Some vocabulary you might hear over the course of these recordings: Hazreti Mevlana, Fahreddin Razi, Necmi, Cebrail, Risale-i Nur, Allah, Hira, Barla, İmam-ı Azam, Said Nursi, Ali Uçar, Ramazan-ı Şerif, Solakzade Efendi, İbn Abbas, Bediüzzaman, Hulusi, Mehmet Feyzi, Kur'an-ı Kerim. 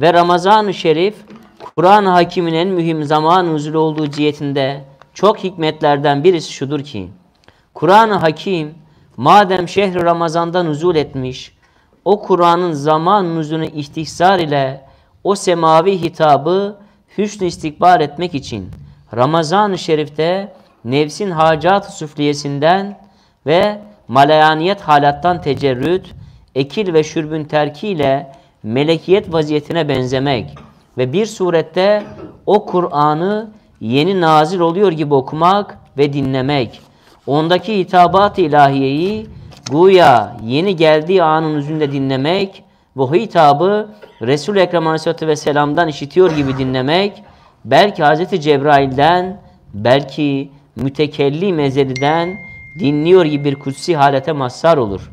ve Ramazan-ı Şerif Kur'an hakiminin en mühim zaman nüzulü olduğu cihetinde çok hikmetlerden birisi şudur ki Kur'an-ı Hakim madem şehri Ramazan'da nüzul etmiş o Kur'an'ın zaman nüzulünü istihsar ile o semavi hitabı hüsnü istikbal etmek için Ramazan-ı Şerif'te nefsin hacat-ı süfliyesinden ve malayaniyet halattan tecerrüt, ekil ve şürbün terkiyle melekiyet vaziyetine benzemek ve bir surette o Kur'an'ı yeni nazil oluyor gibi okumak ve dinlemek. Ondaki hitabat-ı ilahiyeyi guya yeni geldiği anın üzerinde dinlemek ve o hitabı Resul-i Ekrem Aleyhisselatü Vesselam'dan işitiyor gibi dinlemek, belki Hazreti Cebrail'den, belki mütekelli mezeliden dinliyor gibi bir kutsi halete mazhar olur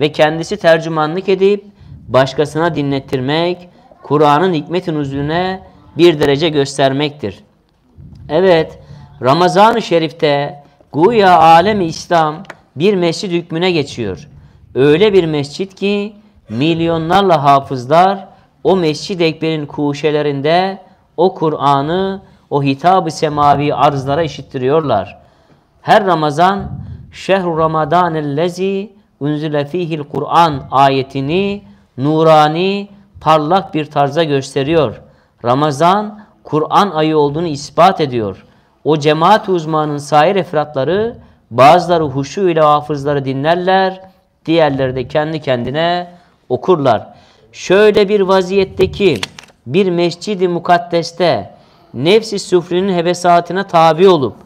ve kendisi tercümanlık edip başkasına dinlettirmek, Kur'an'ın hikmet-i nüzulüne bir derece göstermektir. Evet, Ramazan-ı Şerif'te guya alem-i İslam bir mescid hükmüne geçiyor. Öyle bir mescid ki milyonlarla hafızlar o Mescid-i Ekber'in kuşelerinde o Kur'an'ı, o hitab-ı semavi arzlara işittiriyorlar. Her Ramazan Şehr-u Ramadanellezi unzile fihil Kur'an ayetini nurani, parlak bir tarza gösteriyor. Ramazan Kur'an ayı olduğunu ispat ediyor. O cemaat uzmanının sair efratları bazıları huşu ile hafızları dinlerler, diğerleri de kendi kendine okurlar. Şöyle bir vaziyetteki bir mescid-i mukaddeste nefs-i süfrünün hevesatına tabi olup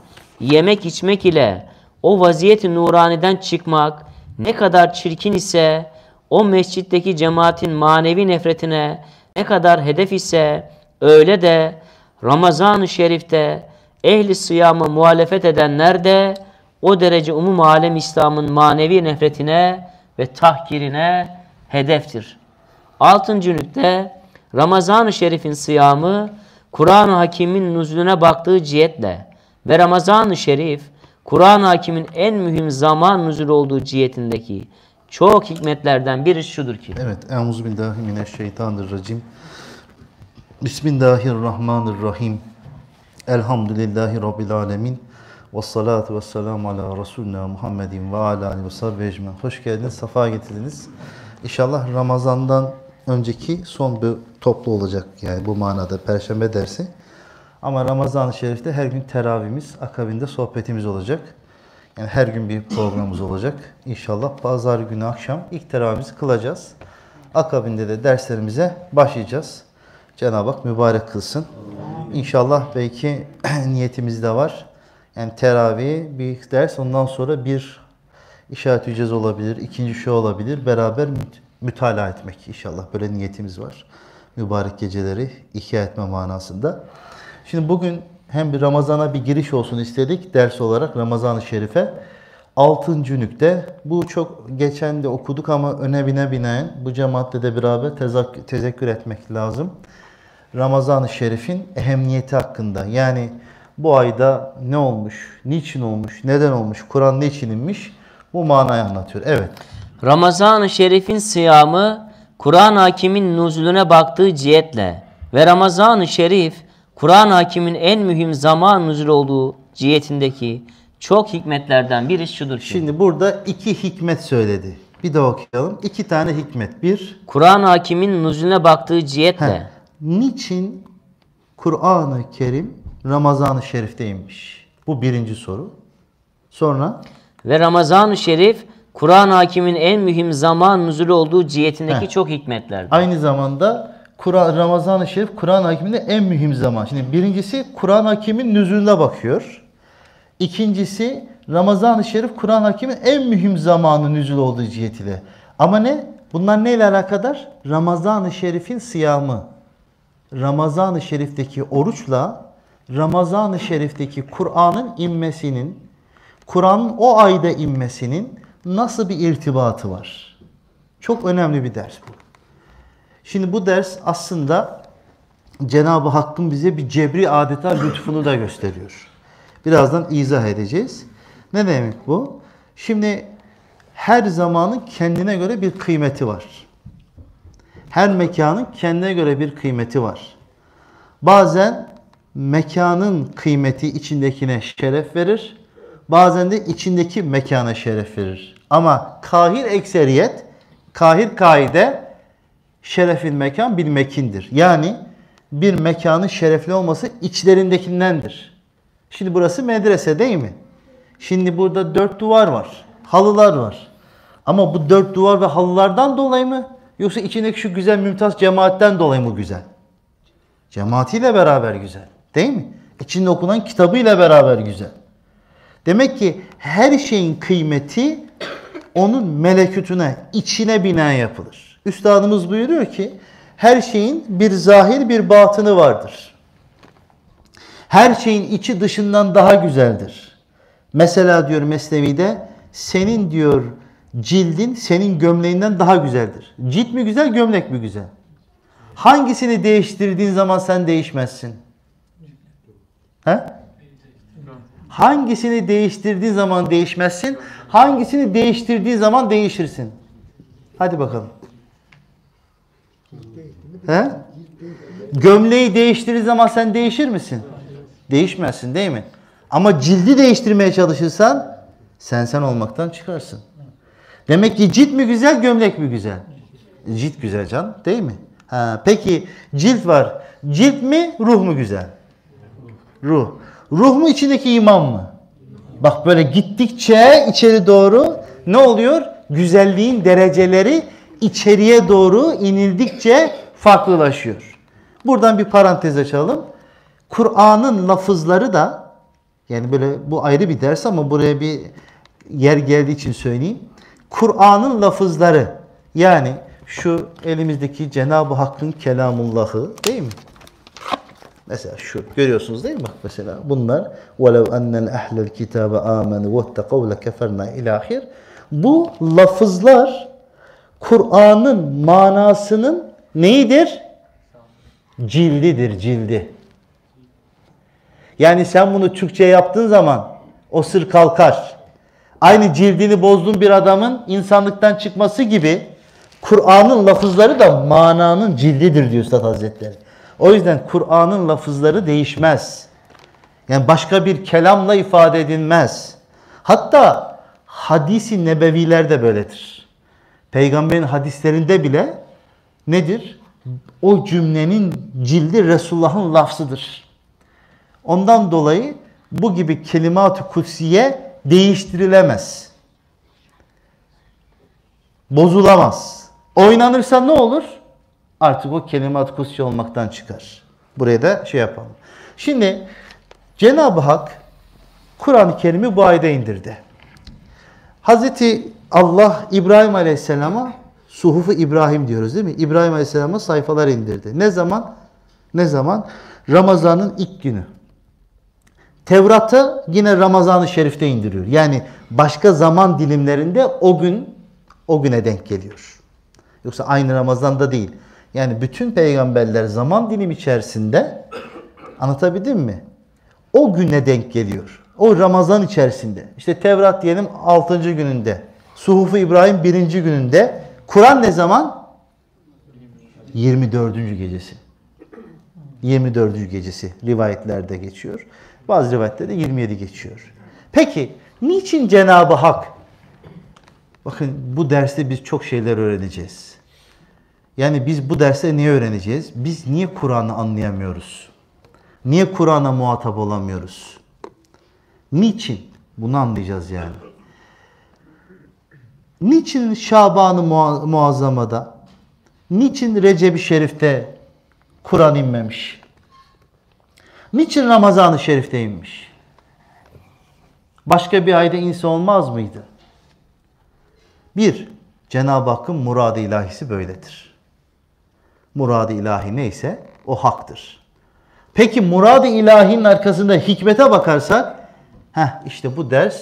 yemek içmek ile o vaziyeti nuraniden çıkmak ne kadar çirkin ise, o mescitteki cemaatin manevi nefretine ne kadar hedef ise, öyle de Ramazan-ı Şerif'te ehli sıyama muhalefet edenler de o derece umum alem İslam'ın manevi nefretine ve tahkirine hedeftir. 6. nükte, Ramazan-ı Şerif'in sıyamı Kur'an-ı Hakim'in nüzulüne baktığı cihetle ve Ramazan-ı Şerif Kur'an-ı Hakim'in en mühim zaman nüzulü olduğu cihetindeki çok hikmetlerden biri şudur ki. Evet. Euzubillahimineşşeytanirracim. Bismillahirrahmanirrahim. Elhamdülillahi Rabbil alemin. Vessalatu vesselamu ala Resulina Muhammedin ve ala alihi ve sahbihi ecmaîn. Hoş geldiniz, safa getirdiniz. İnşallah Ramazan'dan önceki son bir toplu olacak yani bu manada Perşembe dersi. Ama Ramazan-ı Şerif'te her gün teravihimiz, akabinde sohbetimiz olacak. Yani her gün bir programımız olacak. İnşallah pazar günü akşam ilk teravihimizi kılacağız. Akabinde de derslerimize başlayacağız. Cenab-ı Hak mübarek kılsın. İnşallah belki niyetimiz de var. Yani teravih, bir ders, ondan sonra bir işaret ücret olabilir, ikinci şey olabilir. Beraber mütalaa etmek inşallah. Böyle niyetimiz var. Mübarek geceleri ihya etme manasında. Şimdi bugün hem bir Ramazan'a bir giriş olsun istedik ders olarak Ramazan-ı Şerif'e. 6. nükte, bu çok geçen de okuduk ama önemine binaen bu cemaatle de beraber tezekkür etmek lazım. Ramazan-ı Şerif'in ehemmiyeti hakkında, yani bu ayda ne olmuş, niçin olmuş, neden olmuş, Kur'an niçin inmiş bu manayı anlatıyor. Evet. Ramazan-ı Şerif'in sıyamı Kur'an-ı Hakim'in nüzulüne baktığı cihetle ve Ramazan-ı Şerif Kur'an-ı Hakim'in en mühim zaman nüzul olduğu cihetindeki çok hikmetlerden biri şudur ki. Şimdi burada iki hikmet söyledi. Bir de okuyalım. İki tane hikmet. Bir, Kur'an-ı Hakim'in nüzulüne baktığı cihetle. Niçin Kur'an-ı Kerim Ramazan-ı Şerif'teymiş? Bu birinci soru. Sonra? Ve Ramazan-ı Şerif Kur'an-ı Hakim'in en mühim zaman nüzulü olduğu cihetindeki çok hikmetlerden. Aynı zamanda Ramazan-ı Şerif Kur'an-ı Hakim'de en mühim zaman. Şimdi birincisi Kur'an-ı Hakim'in nüzulüne bakıyor. İkincisi Ramazan-ı Şerif Kur'an-ı Hakim'in en mühim zamanı nüzul olduğu cihetiyle. Ama ne? Bunlar neyle alakadar? Ramazan-ı Şerif'in siyamı. Ramazan-ı Şerif'teki oruçla Ramazan-ı Şerif'teki Kur'an'ın inmesinin, Kur'an'ın o ayda inmesinin nasıl bir irtibatı var? Çok önemli bir ders bu. Şimdi bu ders aslında Cenab-ı Hakk'ın bize bir cebri adeta lütfunu da gösteriyor. Birazdan izah edeceğiz. Ne demek bu? Şimdi her zamanın kendine göre bir kıymeti var. her mekanın kendine göre bir kıymeti var. Bazen mekanın kıymeti içindekine şeref verir, bazen de içindeki mekana şeref verir. Ama kahir ekseriyet, kahir kaide şerefin mekan bil mekindir. Yani bir mekanın şerefli olması içlerindekindendir. Şimdi burası medrese değil mi? Şimdi burada dört duvar var, halılar var. Ama bu dört duvar ve halılardan dolayı mı? Yoksa içindeki şu güzel mümtaz cemaatten dolayı mı güzel? Cemaatiyle beraber güzel. Değil mi? İçinde okunan kitabıyla beraber güzel. Demek ki her şeyin kıymeti onun melekütüne, içine binaen yapılır. Üstadımız buyuruyor ki her şeyin bir zahir bir batını vardır. Her şeyin içi dışından daha güzeldir. Mesela diyor Mesnevi'de senin diyor cildin senin gömleğinden daha güzeldir. Cilt mi güzel, gömlek mi güzel? Hangisini değiştirdiğin zaman sen değişmezsin? He? Hangisini değiştirdiğin zaman değişmezsin? Hangisini değiştirdiğin zaman değişirsin? Hadi bakalım. He? Gömleği değiştirdiğin zaman sen değişir misin? Değişmezsin değil mi? Ama cildi değiştirmeye çalışırsan sen olmaktan çıkarsın. Demek ki cilt mi güzel, gömlek mi güzel? Cilt güzel can, değil mi? Ha, peki cilt var. Cilt mi, ruh mu güzel? Ruh. Ruh mu içindeki iman mı? Bak böyle gittikçe içeri doğru ne oluyor? Güzelliğin dereceleri içeriye doğru inildikçe farklılaşıyor. Buradan bir parantez açalım. Kur'an'ın lafızları da, yani böyle bu ayrı bir ders ama buraya bir yer geldiği için söyleyeyim. Kur'an'ın lafızları, yani şu elimizdeki Cenab-ı Hakk'ın kelamullahı değil mi? Mesela şu görüyorsunuz değil mi? Bak mesela bunlar وَلَوْ أَنَّ الْاَحْلَ الْكِتَابَ آمَنُوا وَاتَّقَوْ لَكَفَرْنَا اِلٰهِرِ. Bu lafızlar Kur'an'ın manasının neyidir? Cildidir, cildi. Yani sen bunu Türkçe yaptığın zaman o sır kalkar. Aynı cildini bozduğun bir adamın insanlıktan çıkması gibi Kur'an'ın lafızları da mananın cildidir diyor Üstad Hazretleri. O yüzden Kur'an'ın lafızları değişmez. Yani başka bir kelamla ifade edilmez. Hatta hadis-i nebeviler de böyledir. Peygamberin hadislerinde bile nedir? O cümlenin cildi Resulullah'ın lafzıdır. Ondan dolayı bu gibi kelimat-ı kutsiye değiştirilemez. Bozulamaz. Oynanırsa ne olur? Artık o kelimat kutsi olmaktan çıkar. Buraya da şey yapalım. Şimdi Cenab-ı Hak Kur'an-ı Kerim'i bu ayda indirdi. Hazreti Allah İbrahim Aleyhisselam'a Suhuf-u İbrahim diyoruz değil mi? İbrahim Aleyhisselam'a sayfalar indirdi. Ne zaman? Ne zaman? Ramazan'ın ilk günü. Tevrat'ı yine Ramazan-ı Şerif'te indiriyor. Yani başka zaman dilimlerinde o gün, o güne denk geliyor. Yoksa aynı Ramazan'da değil. Yani bütün peygamberler zaman dilim içerisinde, anlatabildim mi? O güne denk geliyor. O Ramazan içerisinde. İşte Tevrat diyelim 6. gününde. Suhuf-u İbrahim 1. gününde. Kur'an ne zaman? 24. gecesi. 24. gecesi rivayetlerde geçiyor. Bazı rivayetlerde 27 geçiyor. Peki niçin Cenab-ı Hak? Bakın bu derste biz çok şeyler öğreneceğiz. Yani biz bu derste niye öğreneceğiz? Biz niye Kur'an'ı anlayamıyoruz? Niye Kur'an'a muhatap olamıyoruz? Niçin? Bunu anlayacağız yani. Niçin Şaban-ı Muazzama'da? Niçin Recep-i Şerif'te Kur'an inmemiş? Niçin Ramazan-ı Şerif'te inmiş? Başka bir ayda inse olmaz mıydı? Bir, Cenab-ı Hakk'ın muradı ilahisi böyledir. Muradı ilahi neyse o haktır. Peki muradı ilahinin arkasında hikmete bakarsak, işte bu ders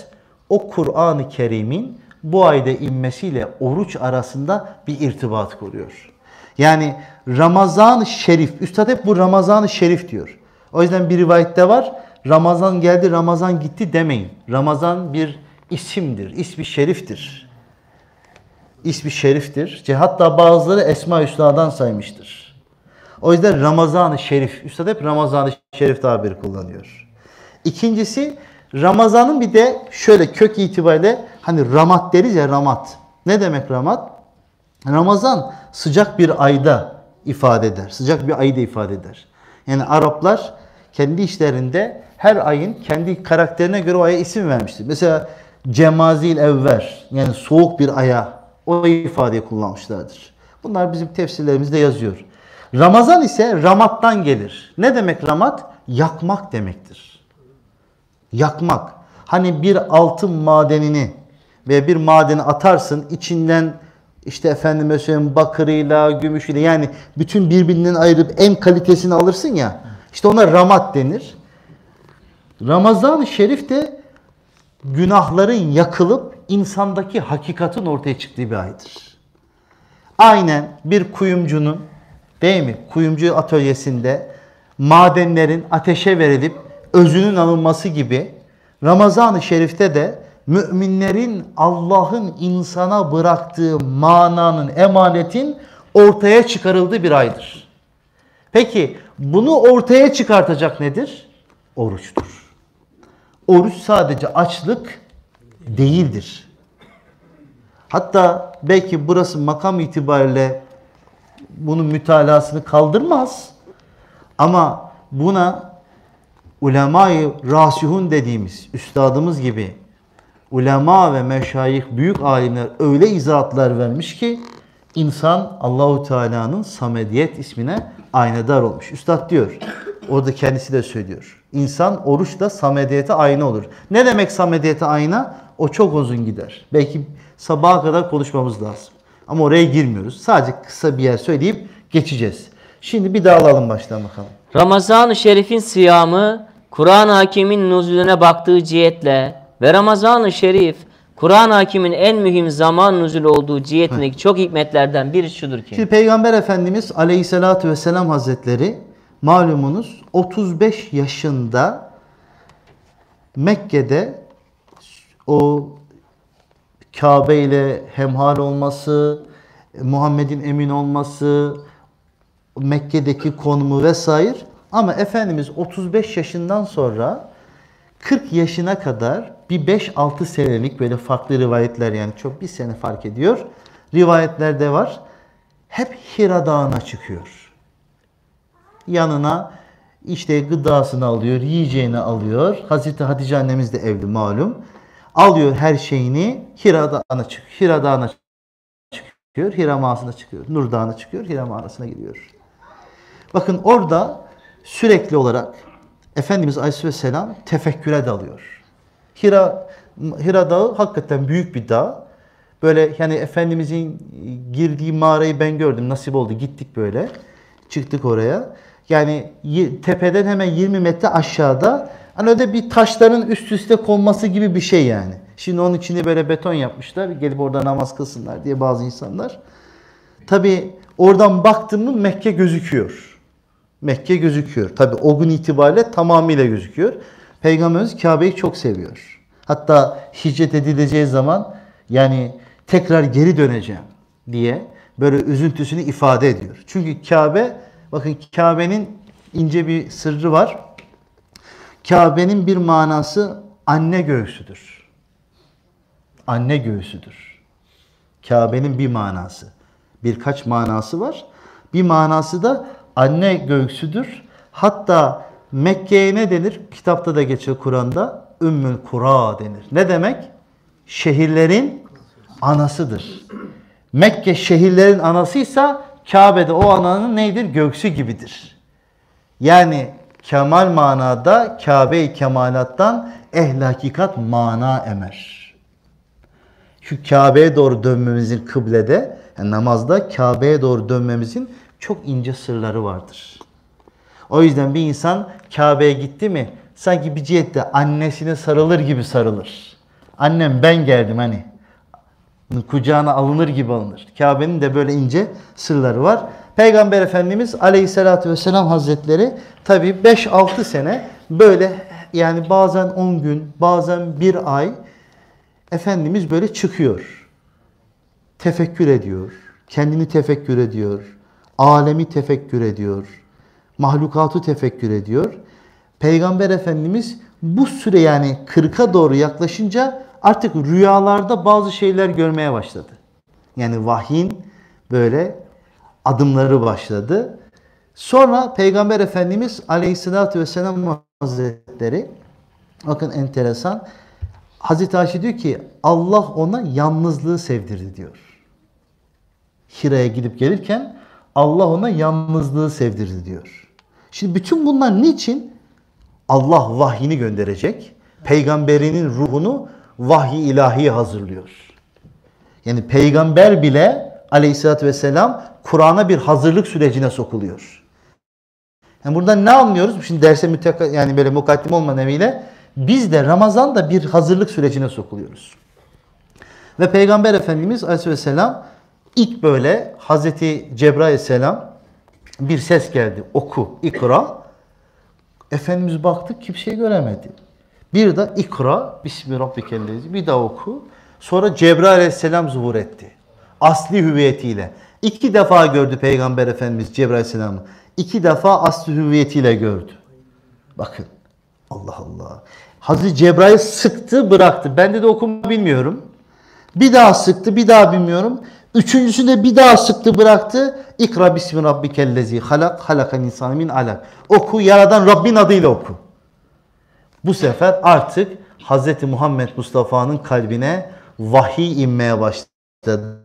o Kur'an-ı Kerim'in bu ayda inmesiyle oruç arasında bir irtibat kuruyor. Yani Ramazan-ı Şerif, Üstad hep bu Ramazan-ı Şerif diyor. O yüzden bir rivayette var, Ramazan geldi, Ramazan gitti demeyin. Ramazan bir isimdir, ismi şeriftir. ismi şeriftir. Hatta bazıları Esma-i Hüsna'dan saymıştır. O yüzden Ramazan-ı Şerif. Üstad hep Ramazan-ı Şerif tabiri kullanıyor. İkincisi, Ramazan'ın bir de şöyle kök itibariyle hani ramat deriz ya, ramat. Ne demek ramat? Ramazan sıcak bir ayda ifade eder. Sıcak bir ayda ifade eder. Yani Araplar kendi işlerinde her ayın kendi karakterine göre o aya isim vermiştir. Mesela Cemazil Evver, yani soğuk bir aya o ifadeyi kullanmışlardır. Bunlar bizim tefsirlerimizde yazıyor. Ramazan ise ramattan gelir. Ne demek ramat? Yakmak demektir. Yakmak. Hani bir altın madenini ve bir madeni atarsın, içinden işte efendime söyleyeyim bakırıyla, gümüşüyle, yani bütün birbirinden ayırıp en kalitesini alırsın ya, işte ona ramat denir. Ramazan-ı Şerif de günahların yakılıp insandaki hakikatin ortaya çıktığı bir aydır. Aynen bir kuyumcunun, değil mi, kuyumcu atölyesinde madenlerin ateşe verilip özünün alınması gibi, Ramazan-ı Şerif'te de müminlerin Allah'ın insana bıraktığı mananın, emanetin ortaya çıkarıldığı bir aydır. Peki bunu ortaya çıkartacak nedir? Oruçtur. Oruç sadece açlık değildir. Hatta belki burası makam itibariyle bunun mütalasını kaldırmaz. Ama buna ulema-i rasihun dediğimiz üstadımız gibi ulema ve meşayih, büyük alimler öyle izahatlar vermiş ki insan Allahu Teala'nın Samediyet ismine aynadar olmuş. Üstad diyor, orada kendisi de söylüyor. İnsan oruçla Samediyete ayna olur. Ne demek Samediyete ayna? O çok uzun gider. Belki sabaha kadar konuşmamız lazım. Ama oraya girmiyoruz. Sadece kısa bir yer söyleyip geçeceğiz. Şimdi bir daha alalım baştan bakalım. Ramazan-ı Şerif'in siyamı Kur'an-ı Hakim'in nuzulüne baktığı cihetle ve Ramazan-ı Şerif, Kur'an-ı Hakim'in en mühim zaman nüzul olduğu cihetindeki çok hikmetlerden biri şudur ki. Şimdi Peygamber Efendimiz Aleyhisselatü Vesselam Hazretleri malumunuz 35 yaşında Mekke'de o Kabe ile hemhal olması, Muhammed'in emin olması, Mekke'deki konumu vesaire. Ama Efendimiz 35 yaşından sonra 40 yaşına kadar bir 5-6 senelik böyle farklı rivayetler, yani çok bir sene fark ediyor. Rivayetlerde var. Hep Hira Dağı'na çıkıyor. Yanına işte gıdasını alıyor, yiyeceğini alıyor. Hazreti Hatice annemiz de evli malum. Alıyor her şeyini, Hira Dağı'na çıkıyor. Hira Dağı'na çıkıyor, Hira Mağarası'na çıkıyor. Nur Dağı'na çıkıyor, Hira Mağarası'na giriyor. Bakın orada sürekli olarak Efendimiz Aleyhisselam tefekküre dalıyor. Hira Dağı hakikaten büyük bir dağ. Böyle yani Efendimizin girdiği mağarayı ben gördüm. Nasip oldu. Gittik böyle. Çıktık oraya. Yani tepeden hemen 20 metre aşağıda. Hani öyle bir taşların üst üste konması gibi bir şey yani. Şimdi onun içinde böyle beton yapmışlar. Gelip orada namaz kılsınlar diye bazı insanlar. Tabii oradan baktım mı Mekke gözüküyor. Mekke gözüküyor. Tabi o gün itibariyle tamamıyla gözüküyor. Peygamberimiz Kabe'yi çok seviyor. Hatta hicret edileceği zaman yani tekrar geri döneceğim diye böyle üzüntüsünü ifade ediyor. Çünkü Kabe, bakın Kabe'nin ince bir sırrı var. Kabe'nin bir manası anne göğsüdür. Anne göğsüdür. Kabe'nin bir manası. Birkaç manası var. Bir manası da anne göğsüdür. Hatta Mekke'ye ne denir? Kitapta da geçiyor Kur'an'da. Ümmül Kura denir. Ne demek? Şehirlerin anasıdır. Mekke şehirlerin anasıysa Kabe'de o ananın neydir? Göğsü gibidir. Yani kemal manada Kabe-i Kemalattan ehl-i hakikat mana emer. Şu Kabe'ye doğru dönmemizin kıblede, yani namazda Kabe'ye doğru dönmemizin çok ince sırları vardır. O yüzden bir insan Kabe'ye gitti mi sanki bir cihette annesine sarılır gibi sarılır. Annem ben geldim hani. Kucağına alınır gibi alınır. Kabe'nin de böyle ince sırları var. Peygamber Efendimiz Aleyhisselatü Vesselam Hazretleri tabi 5-6 sene böyle, yani bazen 10 gün bazen bir ay Efendimiz böyle çıkıyor. tefekkür ediyor, kendini tefekkür ediyor, alemi tefekkür ediyor, mahlukatı tefekkür ediyor. Peygamber Efendimiz bu süre yani 40'a doğru yaklaşınca artık rüyalarda bazı şeyler görmeye başladı. Yani vahyin böyle adımları başladı. Sonra Peygamber Efendimiz Aleyhisselatü Vesselam Hazretleri, bakın enteresan, Hazreti Ayşe diyor ki Allah ona yalnızlığı sevdirdi diyor. Hira'ya gidip gelirken Allah ona yalnızlığı sevdirdi diyor. Şimdi bütün bunlar niçin? Allah vahyini gönderecek. Peygamberinin ruhunu vahyi ilahiye hazırlıyor. Yani peygamber bile Aleyhisselatü Vesselam Kur'an'a bir hazırlık sürecine sokuluyor. Yani buradan ne anlıyoruz? Şimdi derse yani böyle mukaddim olma neviyle biz de Ramazan'da bir hazırlık sürecine sokuluyoruz. Ve Peygamber Efendimiz Aleyhisselam ilk böyle Hazreti Cebrail Aleyhisselam bir ses geldi. Oku, ikra. Efendimiz baktık kimseyi göremedi. Bir de ikra, Bismillahirrahmanirrahim. Bir daha oku. Sonra Cebrail Aleyhisselam zuhur etti. Asli hüviyetiyle. 2 defa gördü Peygamber Efendimiz Cebrail Aleyhisselam'ı. 2 defa asli hüviyetiyle gördü. Bakın. Allah Allah. Hazreti Cebrail sıktı bıraktı. Bende de okuma bilmiyorum. Bir daha sıktı bir daha bilmiyorum. Üçüncüsünde bir daha sıktı bıraktı. İkra bismi rabbikellezi halak halakan insanı min alak. Oku yaradan Rabbin adıyla oku. Bu sefer artık Hazreti Muhammed Mustafa'nın kalbine vahiy inmeye başladı.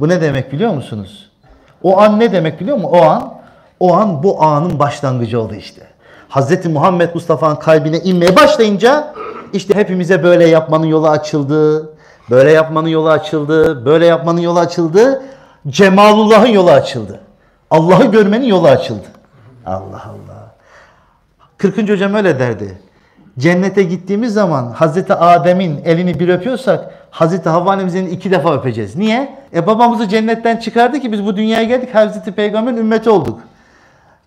Bu ne demek biliyor musunuz? O an ne demek biliyor musun? O an bu anın başlangıcı oldu işte. Hazreti Muhammed Mustafa'nın kalbine inmeye başlayınca işte hepimize böyle yapmanın yolu açıldı. Böyle yapmanın yolu açıldı. Böyle yapmanın yolu açıldı. Cemalullah'ın yolu açıldı. Allah'ı görmenin yolu açıldı. Allah Allah. 40. hocam öyle derdi. Cennete gittiğimiz zaman Hazreti Adem'in elini bir öpüyorsak Hazreti Havva annemizin 2 defa öpeceğiz. Niye? Babamızı cennetten çıkardı ki biz bu dünyaya geldik. Hazreti Peygamber'in ümmeti olduk.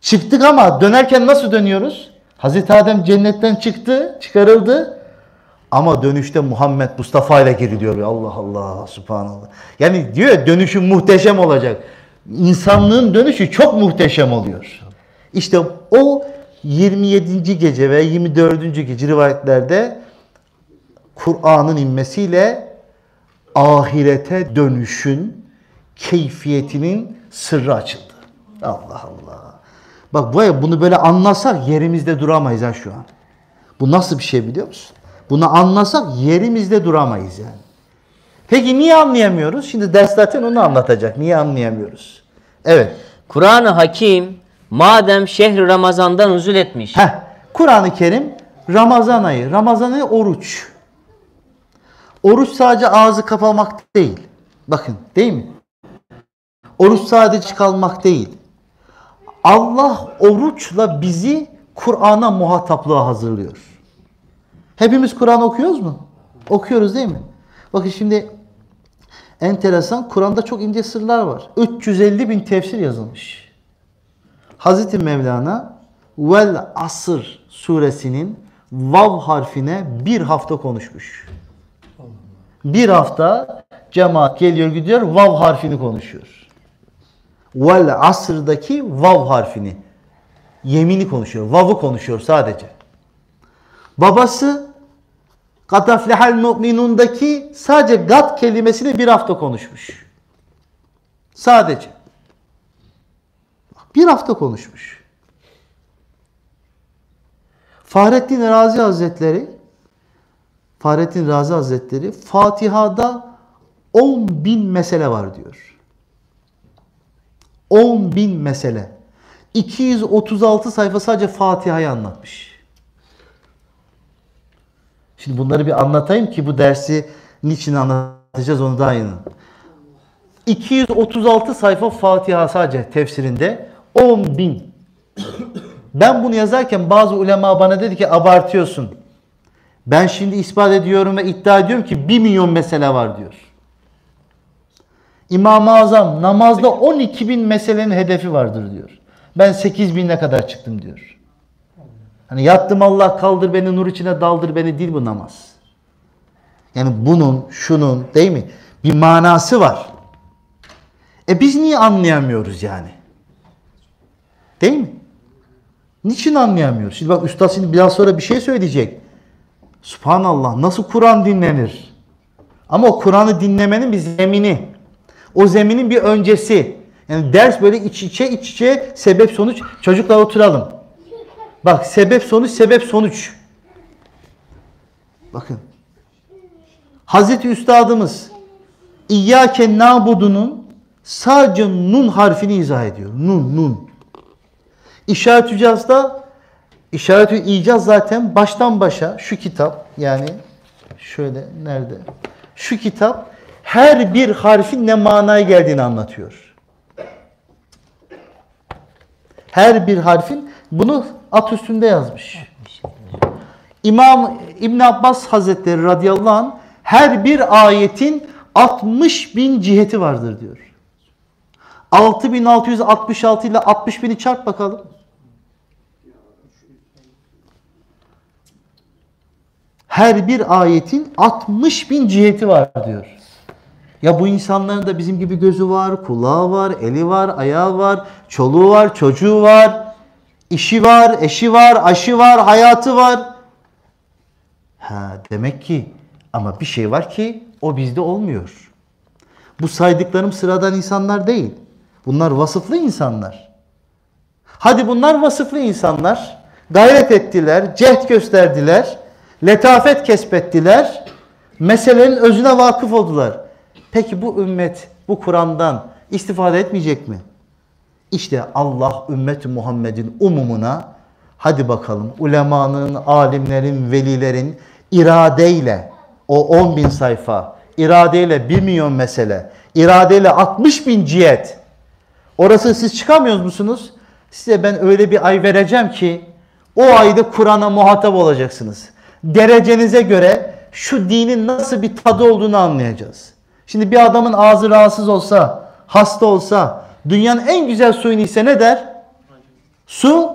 Çıktık ama dönerken nasıl dönüyoruz? Hazreti Adem cennetten çıktı, çıkarıldı. Ama dönüşte Muhammed Mustafa ile geri diyor. Allah Allah, subhanallah. Yani diyor ya, dönüşü muhteşem olacak. İnsanlığın dönüşü çok muhteşem oluyor. İşte o 27. gece ve 24. gece rivayetlerde Kur'an'ın inmesiyle ahirete dönüşün keyfiyetinin sırrı açıldı. Allah Allah. Bak bunu böyle anlasak yerimizde duramayız ha şu an. Bu nasıl bir şey biliyor musun? Bunu anlasak yerimizde duramayız yani. Peki niye anlayamıyoruz? Şimdi ders zaten onu anlatacak. Niye anlayamıyoruz? Evet. Kur'an-ı Hakim madem şehri Ramazan'dan nüzül etmiş. Kur'an-ı Kerim Ramazan ayı. Ramazan ayı oruç. Oruç sadece ağzı kapamak değil. Bakın değil mi? Oruç sadece kalmak değil. Allah oruçla bizi Kur'an'a muhataplığa hazırlıyor. Hepimiz Kur'an okuyoruz mu? Okuyoruz değil mi? Bakın şimdi enteresan, Kur'an'da çok ince sırlar var. 350.000 tefsir yazılmış. Hazreti Mevlana Vel Asr suresinin vav harfine bir hafta konuşmuş. Bir hafta cemaat geliyor gidiyor vav harfini konuşuyor. Vel Asr'daki vav harfini, yemini konuşuyor, vav'ı konuşuyor sadece. Babası Kataflehal Mu'minun'daki sadece gat kelimesini bir hafta konuşmuş. Sadece. Bir hafta konuşmuş. Fahreddin Razi Hazretleri Fatiha'da 10.000 mesele var diyor. 10.000 mesele. 236 sayfa sadece Fatiha'yı anlatmış. Şimdi bunları bir anlatayım ki bu dersi niçin anlatacağız onu daha iyi. 236 sayfa Fatiha sadece tefsirinde 10.000. Ben bunu yazarken bazı ulema bana dedi ki abartıyorsun. Ben şimdi ispat ediyorum ve iddia ediyorum ki 1.000.000 mesele var diyor. İmam-ı Azam namazda 12.000 meselenin hedefi vardır diyor. Ben 8.000'e kadar çıktım diyor. Hani yattım Allah kaldır beni nur içine daldır beni değil bu namaz. Yani bunun, şunun değil mi? bir manası var. Biz niye anlayamıyoruz yani? Değil mi? Niçin anlayamıyoruz? Şimdi bak üstad şimdi biraz sonra bir şey söyleyecek. Subhanallah, nasıl Kur'an dinlenir? Ama o Kur'an'ı dinlemenin bir zemini. O zeminin bir öncesi. Yani ders böyle iç içe sebep sonuç. Çocuklar oturalım. Bak sebep sonuç. Bakın. Hazreti Üstadımız İyyâke nâbudunun sadece nun harfini izah ediyor. Nun. İşaret-i icaz zaten baştan başa şu kitap, yani şöyle nerede? Şu kitap her bir harfin ne manaya geldiğini anlatıyor. Her bir harfin, bunu at üstünde yazmış. İmam İbn Abbas Hazretleri radıyallahu anh her bir ayetin 60.000 ciheti vardır diyor. 6.666 ile 60.000'i çarp bakalım. Her bir ayetin 60.000 ciheti var diyor. Ya bu insanların da bizim gibi gözü var, kulağı var, eli var, ayağı var, çoluğu var, çocuğu var, işi var, eşi var, aşı var, hayatı var. Ha, demek ki ama bir şey var ki o bizde olmuyor. Bu saydıklarım sıradan insanlar değil. Bunlar vasıflı insanlar. Hadi bunlar vasıflı insanlar. Gayret ettiler, cehd gösterdiler, letafet kesbettiler, meselenin özüne vakıf oldular. Peki bu ümmet bu Kur'an'dan istifade etmeyecek mi? İşte Allah ümmeti Muhammed'in umumuna, hadi bakalım, ulemanın, alimlerin, velilerin iradeyle o 10.000 sayfa, iradeyle 1 milyon mesele, iradeyle 60.000 cihet. Orası siz çıkamıyor musunuz? Size ben öyle bir ay vereceğim ki o ayda Kur'an'a muhatap olacaksınız. Derecenize göre şu dinin nasıl bir tadı olduğunu anlayacağız. Şimdi bir adamın ağzı rahatsız olsa, hasta olsa, dünyanın en güzel suyunu ise ne der? Su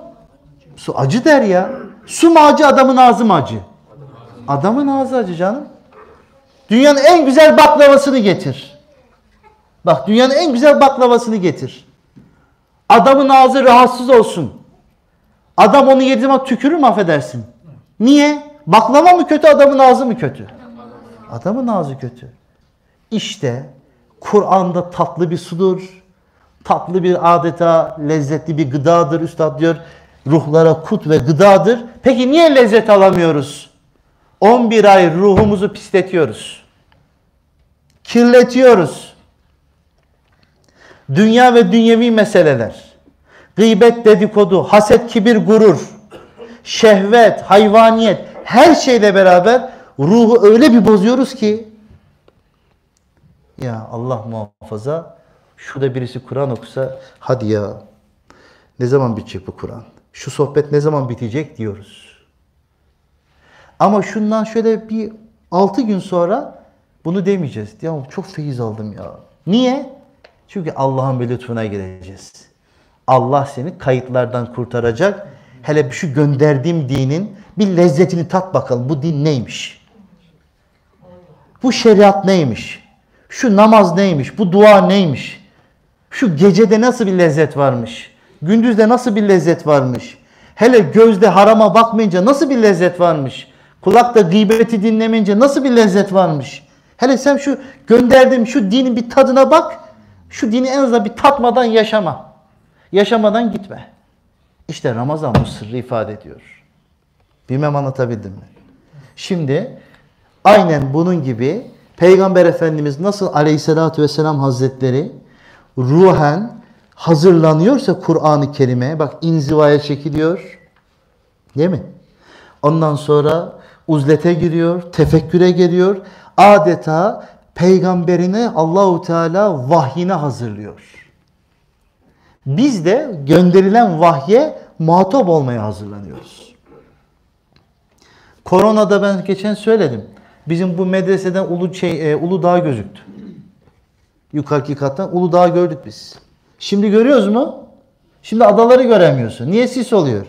acı der ya. Su mu acı, adamın ağzı mı acı? Adamın ağzı acı canım. Dünyanın en güzel baklavasını getir. Bak, dünyanın en güzel baklavasını getir. Adamın ağzı rahatsız olsun. Adam onu yediği zaman tükürür mü, affedersin? Niye? Baklava mı kötü, adamın ağzı mı kötü? Adamın ağzı kötü. İşte Kur'an'da tatlı bir sudur. Tatlı bir, adeta lezzetli bir gıdadır. Üstad diyor, ruhlara kut ve gıdadır. Peki niye lezzet alamıyoruz? 11 ay ruhumuzu pisletiyoruz. Kirletiyoruz. Dünya ve dünyevi meseleler. Gıybet, dedikodu, haset, kibir, gurur, şehvet, hayvaniyet, her şeyle beraber ruhu öyle bir bozuyoruz ki, ya Allah muhafaza, şurada birisi Kur'an okusa, hadi ya ne zaman bitecek bu Kur'an? Şu sohbet ne zaman bitecek diyoruz. Ama şundan şöyle bir 6 gün sonra bunu demeyeceğiz. Ya çok feyiz aldım ya. Niye? Çünkü Allah'ın bir lütfuna gireceğiz. Allah seni kayıtlardan kurtaracak. Hele şu gönderdiğim dinin bir lezzetini tat bakalım. Bu din neymiş? Bu şeriat neymiş? Şu namaz neymiş? Bu dua neymiş? Şu gecede nasıl bir lezzet varmış? Gündüzde nasıl bir lezzet varmış? Hele gözde harama bakmayınca nasıl bir lezzet varmış? Kulakta gıybeti dinlemeyince nasıl bir lezzet varmış? Hele sen şu gönderdiğim şu dinin bir tadına bak. Şu dini en azından bir tatmadan yaşama. Yaşamadan gitme. İşte Ramazan bu sırrı ifade ediyor. Bilmem anlatabildim mi? Şimdi aynen bunun gibi Peygamber Efendimiz nasıl Aleyhisselatü Vesselam Hazretleri ruhen hazırlanıyorsa Kur'an-ı Kerim'e, bak inzivaya çekiliyor. Değil mi? Ondan sonra uzlete giriyor, tefekküre geliyor. Adeta peygamberine Allahu Teala vahyine hazırlıyor. Biz de gönderilen vahye muhatap olmaya hazırlanıyoruz. Koronada ben geçen söyledim. Bizim bu medreseden Uludağ gözüktü. Yukarıki kattan Uludağ gördük biz. Şimdi görüyoruz mu? Şimdi adaları göremiyorsun. Niye? Sis oluyor.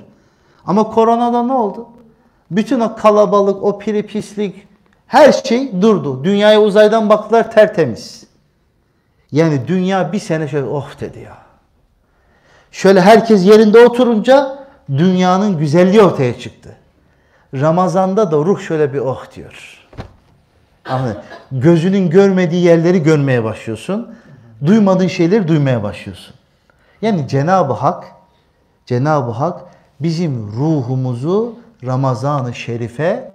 Ama koronada ne oldu? Bütün o kalabalık, o piri pislik, Her şey durdu. Dünyaya uzaydan baktılar, tertemiz. Yani dünya bir sene şöyle oh dedi ya. Şöyle herkes yerinde oturunca dünyanın güzelliği ortaya çıktı. Ramazan'da da ruh şöyle bir oh diyor. Anladın? Gözünün görmediği yerleri görmeye başlıyorsun. Duymadığın şeyleri duymaya başlıyorsun. Yani Cenab-ı Hak bizim ruhumuzu Ramazan-ı Şerif'e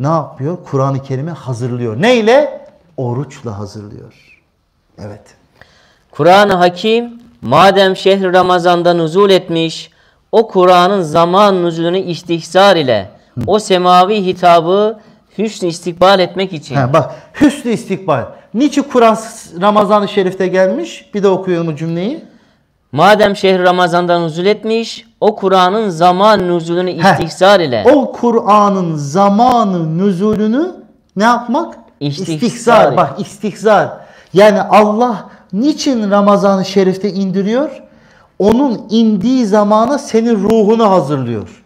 ne yapıyor? Kur'an-ı Kerim'e hazırlıyor. Neyle? Oruçla hazırlıyor. Evet. Kur'an-ı Hakim madem şehr-i Ramazan'da nuzul etmiş, o Kur'an'ın zaman nuzulünü istihzar ile o semavi hitabı hüsnü istikbal etmek için. Ha, bak hüsnü istikbal. Niçin Kur'an Ramazan-ı Şerif'te gelmiş? Bir de okuyalım o cümleyi. Madem şehr-i Ramazan'dan nuzul etmiş, o Kur'an'ın zaman nüzulünü istihzar ile. O Kur'an'ın zamanı nüzulünü ne yapmak? İstihzar. Bak istihzar. Yani Allah niçin Ramazan-ı Şerif'te indiriyor? Onun indiği zamana senin ruhunu hazırlıyor.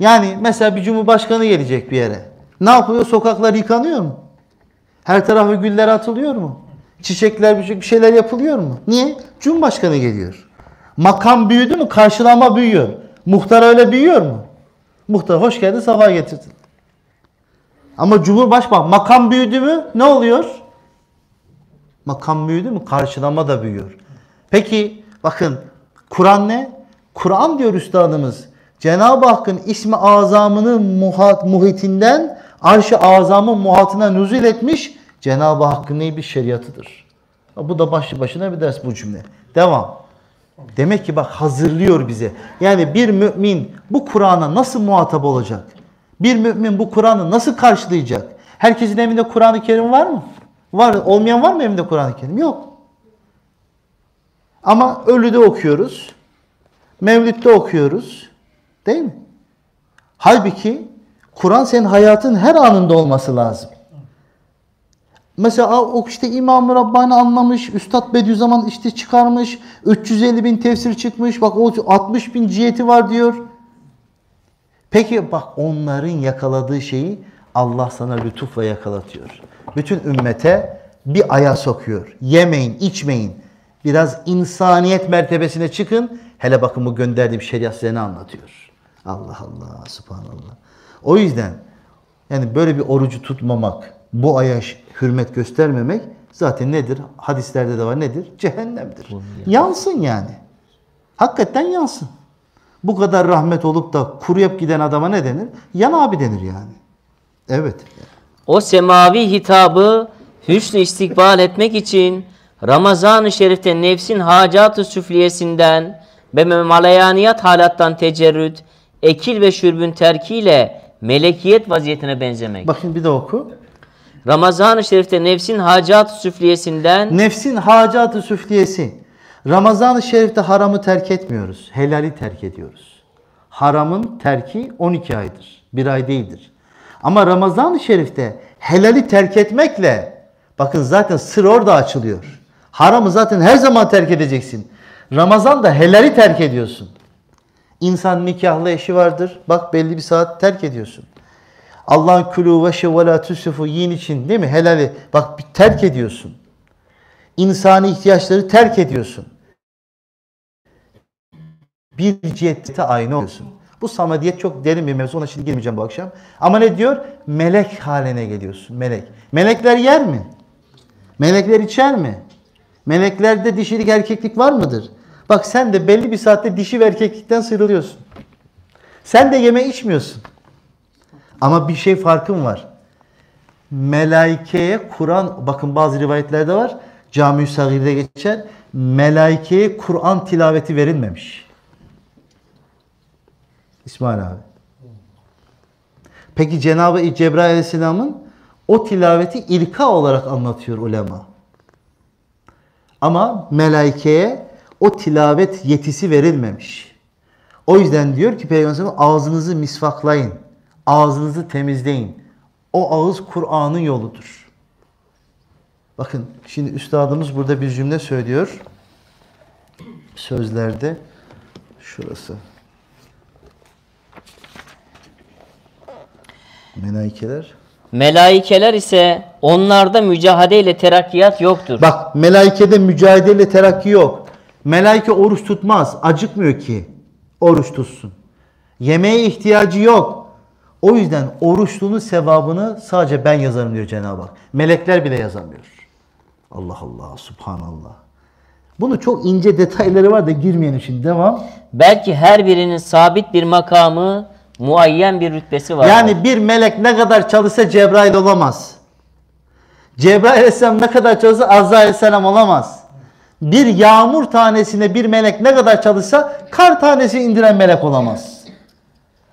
Yani mesela bir cumhurbaşkanı gelecek bir yere. Ne yapıyor? Sokaklar yıkanıyor mu? Her tarafa güller atılıyor mu? Çiçekler, bir şeyler yapılıyor mu? Niye? Cumhurbaşkanı geliyor. Makam büyüdü mü? Karşılama büyüyor. Muhtar öyle büyüyor mu? Muhtar hoş geldin, safa getirdin. Ama Cumhurbaşkanı makam büyüdü mü? Ne oluyor? Makam büyüdü mü? Karşılama da büyüyor. Peki bakın Kur'an ne? Kur'an diyor üstadımız. Cenab-ı Hakk'ın ismi azamının muhitinden arş-ı azamın muhatına nüzül etmiş Cenab-ı Hakk'ın neyi bir şeriatıdır. Bu da başlı başına bir ders bu cümle. Devam. Demek ki bak hazırlıyor bize. Yani bir mümin bu Kur'an'a nasıl muhatap olacak? Bir mümin bu Kur'an'ı nasıl karşılayacak? Herkesin evinde Kur'an-ı Kerim var mı? Var. Olmayan var mı evinde Kur'an-ı Kerim? Yok. Ama ölüde okuyoruz. Mevlid'de okuyoruz. Değil mi? Halbuki Kur'an senin hayatın her anında olması lazım. Mesela o işte İmam-ı Rabbani anlamış, Üstad Bediüzzaman işte çıkarmış, 350 bin tefsir çıkmış, bak o 60 bin ciheti var diyor. Peki bak onların yakaladığı şeyi Allah sana lütufla yakalatıyor. Bütün ümmete bir aya sokuyor. Yemeyin, içmeyin. Biraz insaniyet mertebesine çıkın. Hele bakın bu gönderdiğim şeriat size ne anlatıyor. Allah Allah, subhanallah. O yüzden yani böyle bir orucu tutmamak, bu aya hürmet göstermemek zaten nedir? Hadislerde de var nedir? Cehennemdir. Yansın yani. Hakikaten yansın. Bu kadar rahmet olup da kuruyup giden adama ne denir? Yan abi denir yani. Evet. O semavi hitabı hüsnü istikbal etmek için Ramazan-ı Şerif'te nefsin hacat-ı süfliyesinden ve melayaniyat halattan tecerrüt, ekil ve şürbün terkiyle melekiyet vaziyetine benzemek. Bakın bir de oku. Ramazan-ı Şerif'te nefsin hacat-ı süfliyesinden... Nefsin hacat-ı süfliyesi. Ramazan-ı Şerif'te haramı terk etmiyoruz. Helali terk ediyoruz. Haramın terki 12 aydır. Bir ay değildir. Ama Ramazan-ı Şerif'te helali terk etmekle... Bakın zaten sır orada açılıyor. Haramı zaten her zaman terk edeceksin. Ramazan'da helali terk ediyorsun. İnsan nikahlı eşi vardır. Bak belli bir saat terk ediyorsun. Allah'ın külü ve şevvela tüsüfü yiyin için değil mi? Helali. Bak terk ediyorsun. İnsani ihtiyaçları terk ediyorsun. Bir cihette aynı oluyorsun. Bu samadiyet çok derin bir mevzu. Ona şimdi girmeyeceğim bu akşam. Ama ne diyor? Melek haline geliyorsun. Melek. Melekler yer mi? Melekler içer mi? Meleklerde dişilik erkeklik var mıdır? Bak sen de belli bir saatte dişi ve erkeklikten sıyrılıyorsun. Sen de yeme içmiyorsun. Ama bir şey farkın var. Melaikeye Kur'an, bakın bazı rivayetlerde var. Cami-i Sagir'de geçer. Melaikeye Kur'an tilaveti verilmemiş. İsmail abi. Peki Cenab-ı Cebrail Aleyhisselam'ın o tilaveti ilka olarak anlatıyor ulema. Ama melaikeye o tilavet yetisi verilmemiş. O yüzden diyor ki Peygamber ağzınızı misvaklayın. Ağzınızı temizleyin. O ağız Kur'an'ın yoludur. Bakın şimdi üstadımız burada bir cümle söylüyor. Sözlerde şurası. Melaikeler. Melaikeler ise onlarda mücahadeyle terakkiyat yoktur. Bak, melaikede mücahadeyle terakki yok. Melaike oruç tutmaz. Acıkmıyor ki oruç tutsun. Yemeğe ihtiyacı yok. O yüzden oruçluğunun sevabını sadece ben yazarım diyor Cenab-ı Hak. Melekler bile yazamıyor. Allah Allah, subhanallah. Bunun çok ince detayları var da girmeyelim şimdi. Devam. Belki her birinin sabit bir makamı, muayyen bir rütbesi var. Yani bir melek ne kadar çalışsa Cebrail olamaz. Cebrail Aleyhisselam ne kadar çalışsa Azrail Aleyhisselam olamaz. Bir yağmur tanesine bir melek ne kadar çalışsa kar tanesi indiren melek olamaz.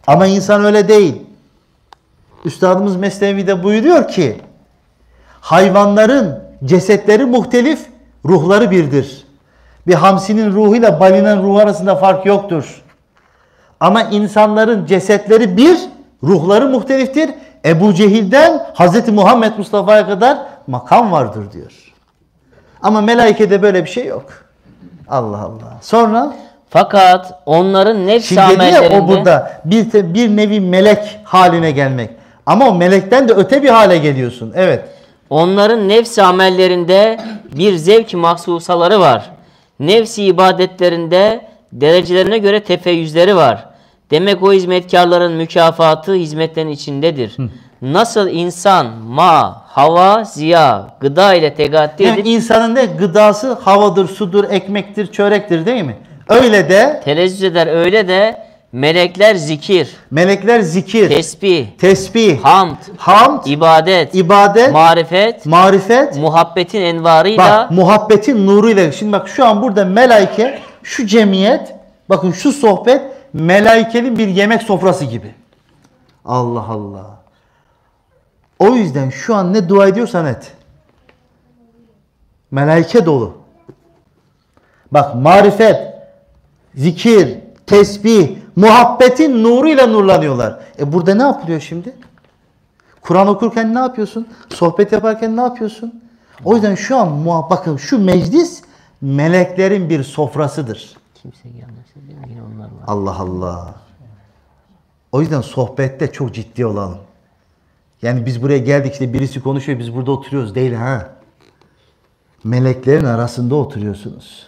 Ama insan öyle değil. Üstadımız Mesnevi'de buyuruyor ki hayvanların cesetleri muhtelif, ruhları birdir. Bir hamsinin ruhuyla balinin ruhu arasında fark yoktur. Ama insanların cesetleri bir, ruhları muhteliftir. Ebu Cehil'den Hazreti Muhammed Mustafa'ya kadar makam vardır diyor. Ama melaikede böyle bir şey yok. Allah Allah. Sonra? Fakat onların nefs amellerinde... O burada bir nevi melek haline gelmek. Ama o melekten de öte bir hale geliyorsun. Evet. Onların nefs amellerinde bir zevk-i mahsusaları var. Nefsi ibadetlerinde derecelerine göre tefeyyüzleri var. Demek o hizmetkarların mükafatı hizmetlerin içindedir. Hı. Nasıl insan ma, hava, ziya, gıda ile tegatti edip... Yani insanın ne gıdası havadır, sudur, ekmektir, çörektir değil mi? Öyle de... Telezzüz eder, öyle de melekler zikir. Melekler zikir. Tesbih. Tesbih. Hamd. Hamd. İbadet. İbadet. Marifet. Marifet. Muhabbetin envarıyla. Bak, muhabbetin nuruyla. Şimdi bak, şu an burada melaike, şu cemiyet, bakın şu sohbet melaikenin bir yemek sofrası gibi. Allah Allah. O yüzden şu an ne dua ediyorsan et. Melaike dolu. Bak, marifet, zikir, tesbih, muhabbetin nuruyla nurlanıyorlar. Burada ne yapılıyor şimdi? Kur'an okurken ne yapıyorsun? Sohbet yaparken ne yapıyorsun? O yüzden şu an bakın, şu meclis meleklerin bir sofrasıdır. Kimse gelmesin, yine onlar var. Allah Allah. O yüzden sohbette çok ciddi olalım. Yani biz buraya geldik, işte birisi konuşuyor, biz burada oturuyoruz değil ha. Meleklerin arasında oturuyorsunuz.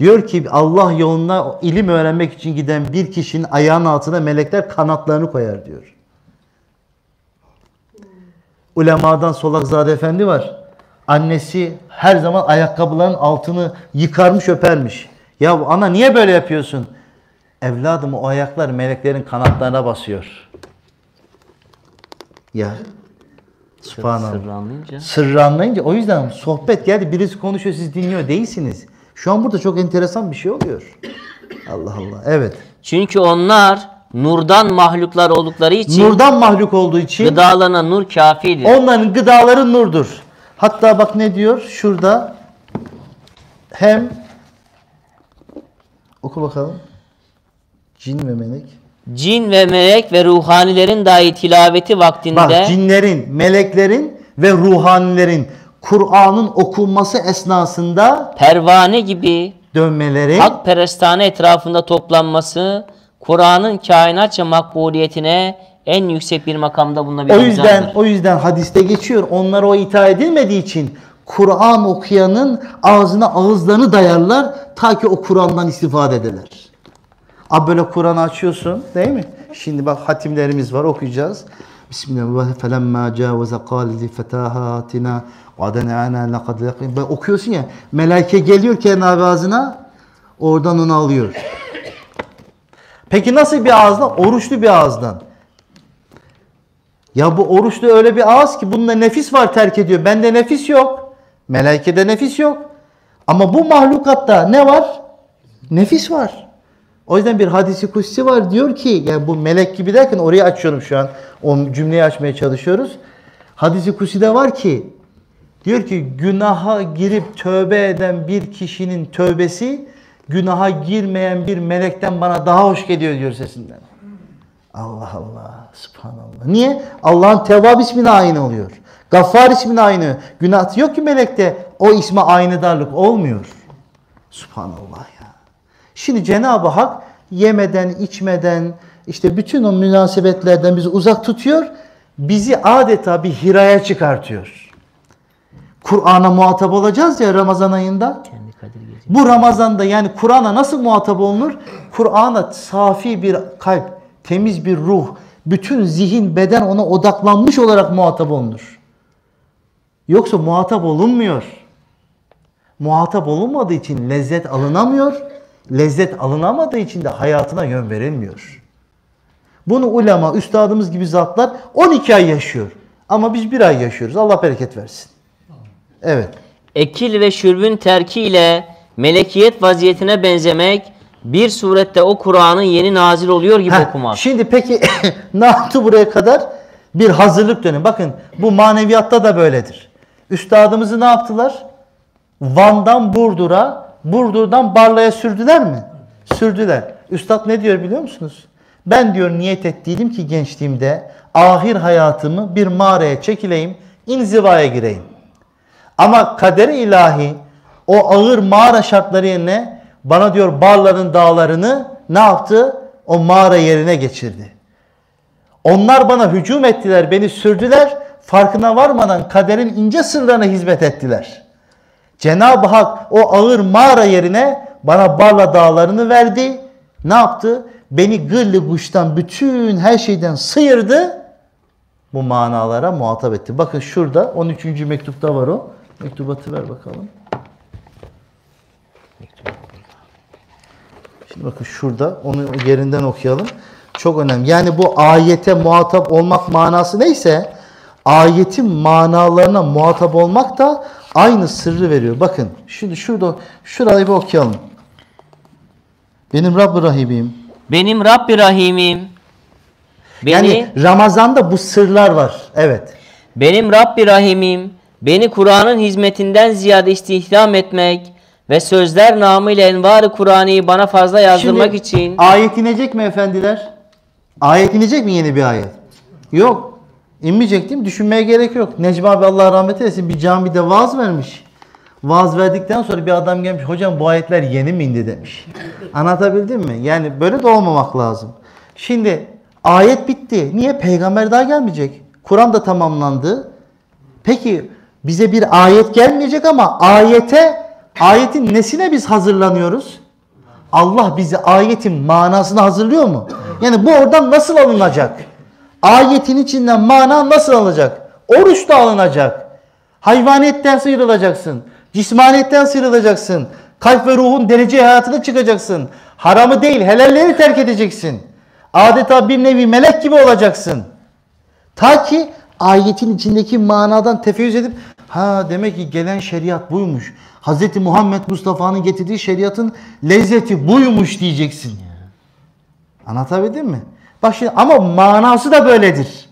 Diyor ki Allah yoluna ilim öğrenmek için giden bir kişinin ayağının altına melekler kanatlarını koyar diyor. Ulemadan Solakzade Efendi var. Annesi her zaman ayakkabıların altını yıkarmış, öpermiş. Ya ana niye böyle yapıyorsun? Evladım, o ayaklar meleklerin kanatlarına basıyor. Ya. Subhanallah. Sırrı anlayınca. O yüzden sohbet geldi. Birisi konuşuyor, siz dinliyor değilsiniz. Şu an burada çok enteresan bir şey oluyor. Allah Allah. Evet. Çünkü onlar nurdan mahluklar oldukları için. Nurdan mahluk olduğu için. Gıdalarına nur kafidir. Onların gıdaları nurdur. Hatta bak ne diyor şurada, hem oku bakalım. Cin ve melek. Cin ve melek ve ruhanilerin dahi tilaveti vaktinde. Bak, cinlerin, meleklerin ve ruhanilerin Kur'an'ın okunması esnasında pervane gibi dönmeleri, hak perestane etrafında toplanması Kur'an'ın kainatça makbuliyetine en yüksek bir makamda bulunabilir. O yüzden hadiste geçiyor. Onlara o itaat edilmediği için Kur'an okuyanın ağzına ağızlarını dayarlar ta ki o Kur'an'dan istifade ederler. Abi böyle Kur'an'ı açıyorsun değil mi? Şimdi bak, hatimlerimiz var, okuyacağız. Bismillahirrahmanirrahim. Okuyorsun ya, melaike geliyor kendi ağzına, oradan onu alıyor. Peki nasıl bir ağızdan? Oruçlu bir ağızdan. Ya bu oruçlu öyle bir ağız ki bununla nefis var, terk ediyor. Bende nefis yok. Melaikede nefis yok. Ama bu mahlukatta ne var? Nefis var. O yüzden bir hadisi kutsi var, diyor ki, yani bu melek gibi derken orayı açıyorum şu an. O cümleyi açmaya çalışıyoruz. Hadisi kutsi de var ki, diyor ki günaha girip tövbe eden bir kişinin tövbesi günaha girmeyen bir melekten bana daha hoş geliyor diyor sesinden. Allah Allah. Subhanallah. Niye? Allah'ın Tevvab ismine aynı oluyor. Gaffar ismine aynı. Günah yok ki melekte. O isme aynıdarlık olmuyor. Subhanallah ya. Şimdi Cenab-ı Hak yemeden, içmeden, işte bütün o münasebetlerden bizi uzak tutuyor. Bizi adeta bir hiraya çıkartıyor. Kur'an'a muhatap olacağız ya Ramazan ayında. Bu Ramazan'da yani Kur'an'a nasıl muhatap olunur? Kur'an'a safi bir kalp, temiz bir ruh, bütün zihin, beden ona odaklanmış olarak muhatap olunur. Yoksa muhatap olunmuyor. Muhatap olunmadığı için lezzet alınamıyor. Lezzet alınamadığı için de hayatına yön verilmiyor. Bunu ulema, üstadımız gibi zatlar 12 ay yaşıyor. Ama biz bir ay yaşıyoruz. Allah bereket versin. Evet. Ekil ve şürbün terkiyle melekiyet vaziyetine benzemek, bir surette o Kur'an'ın yeni nazil oluyor gibi okumak. Şimdi peki ne yaptı buraya kadar? Bir hazırlık dönemi. Bakın bu maneviyatta da böyledir. Üstadımızı ne yaptılar? Van'dan Burdur'a, Burdur'dan Barla'ya sürdüler mi? Sürdüler. Üstad ne diyor biliyor musunuz? Ben diyor niyet ettiydim ki gençliğimde ahir hayatımı bir mağaraya çekileyim, inzivaya gireyim. Ama kader-i ilahi o ağır mağara şartları yerine bana diyor Barların dağlarını ne yaptı? O mağara yerine geçirdi. Onlar bana hücum ettiler, beni sürdüler. Farkına varmadan kaderin ince sırlarına hizmet ettiler. Cenab-ı Hak o ağır mağara yerine bana Barla dağlarını verdi. Ne yaptı? Beni gırlı kuştan, bütün her şeyden sıyırdı. Bu manalara muhatap etti. Bakın şurada 13. mektupta var o. Mektubatı ver bakalım. Şimdi bakın şurada onu yerinden okuyalım. Çok önemli. Yani bu ayete muhatap olmak manası neyse ayetin manalarına muhatap olmak da aynı sırrı veriyor. Bakın şimdi şurada, şurayı bir okuyalım. Benim Rabb-i Rahim'im. Benim Rabb-i Rahim'im. Yani Ramazan'da bu sırlar var. Evet. Benim Rabb-i Rahim'im. Beni Kur'an'ın hizmetinden ziyade istihdam etmek ve sözler namıyla envar-ı Kur'an'ı bana fazla yazdırmak şimdi, için. Ayet inecek mi efendiler? Ayet inecek mi yeni bir ayet? Yok. İnmeyecek değil mi? Düşünmeye gerek yok. Necmi abi Allah rahmet eylesin bir camide vaaz vermiş. Vaaz verdikten sonra bir adam gelmiş. Hocam bu ayetler yeni mi indi demiş. Anlatabildim mi? Yani böyle de olmamak lazım. Şimdi ayet bitti. Niye? Peygamber daha gelmeyecek. Kur'an da tamamlandı. Peki bize bir ayet gelmeyecek ama ayetin nesine biz hazırlanıyoruz? Allah bizi ayetin manasına hazırlıyor mu? Yani bu oradan nasıl alınacak? Ayetin içinden mana nasıl alınacak? Oruç da alınacak. Hayvaniyetten sıyrılacaksın. Cismaniyetten sıyrılacaksın. Kalp ve ruhun derece hayatına çıkacaksın. Haramı değil helalleri terk edeceksin. Adeta bir nevi melek gibi olacaksın. Ta ki ayetin içindeki manadan tefeyyüz edip demek ki gelen şeriat buymuş. Hz. Muhammed Mustafa'nın getirdiği şeriatın lezzeti buymuş diyeceksin. Anlatabildim mi? Bak şimdi ama manası da böyledir.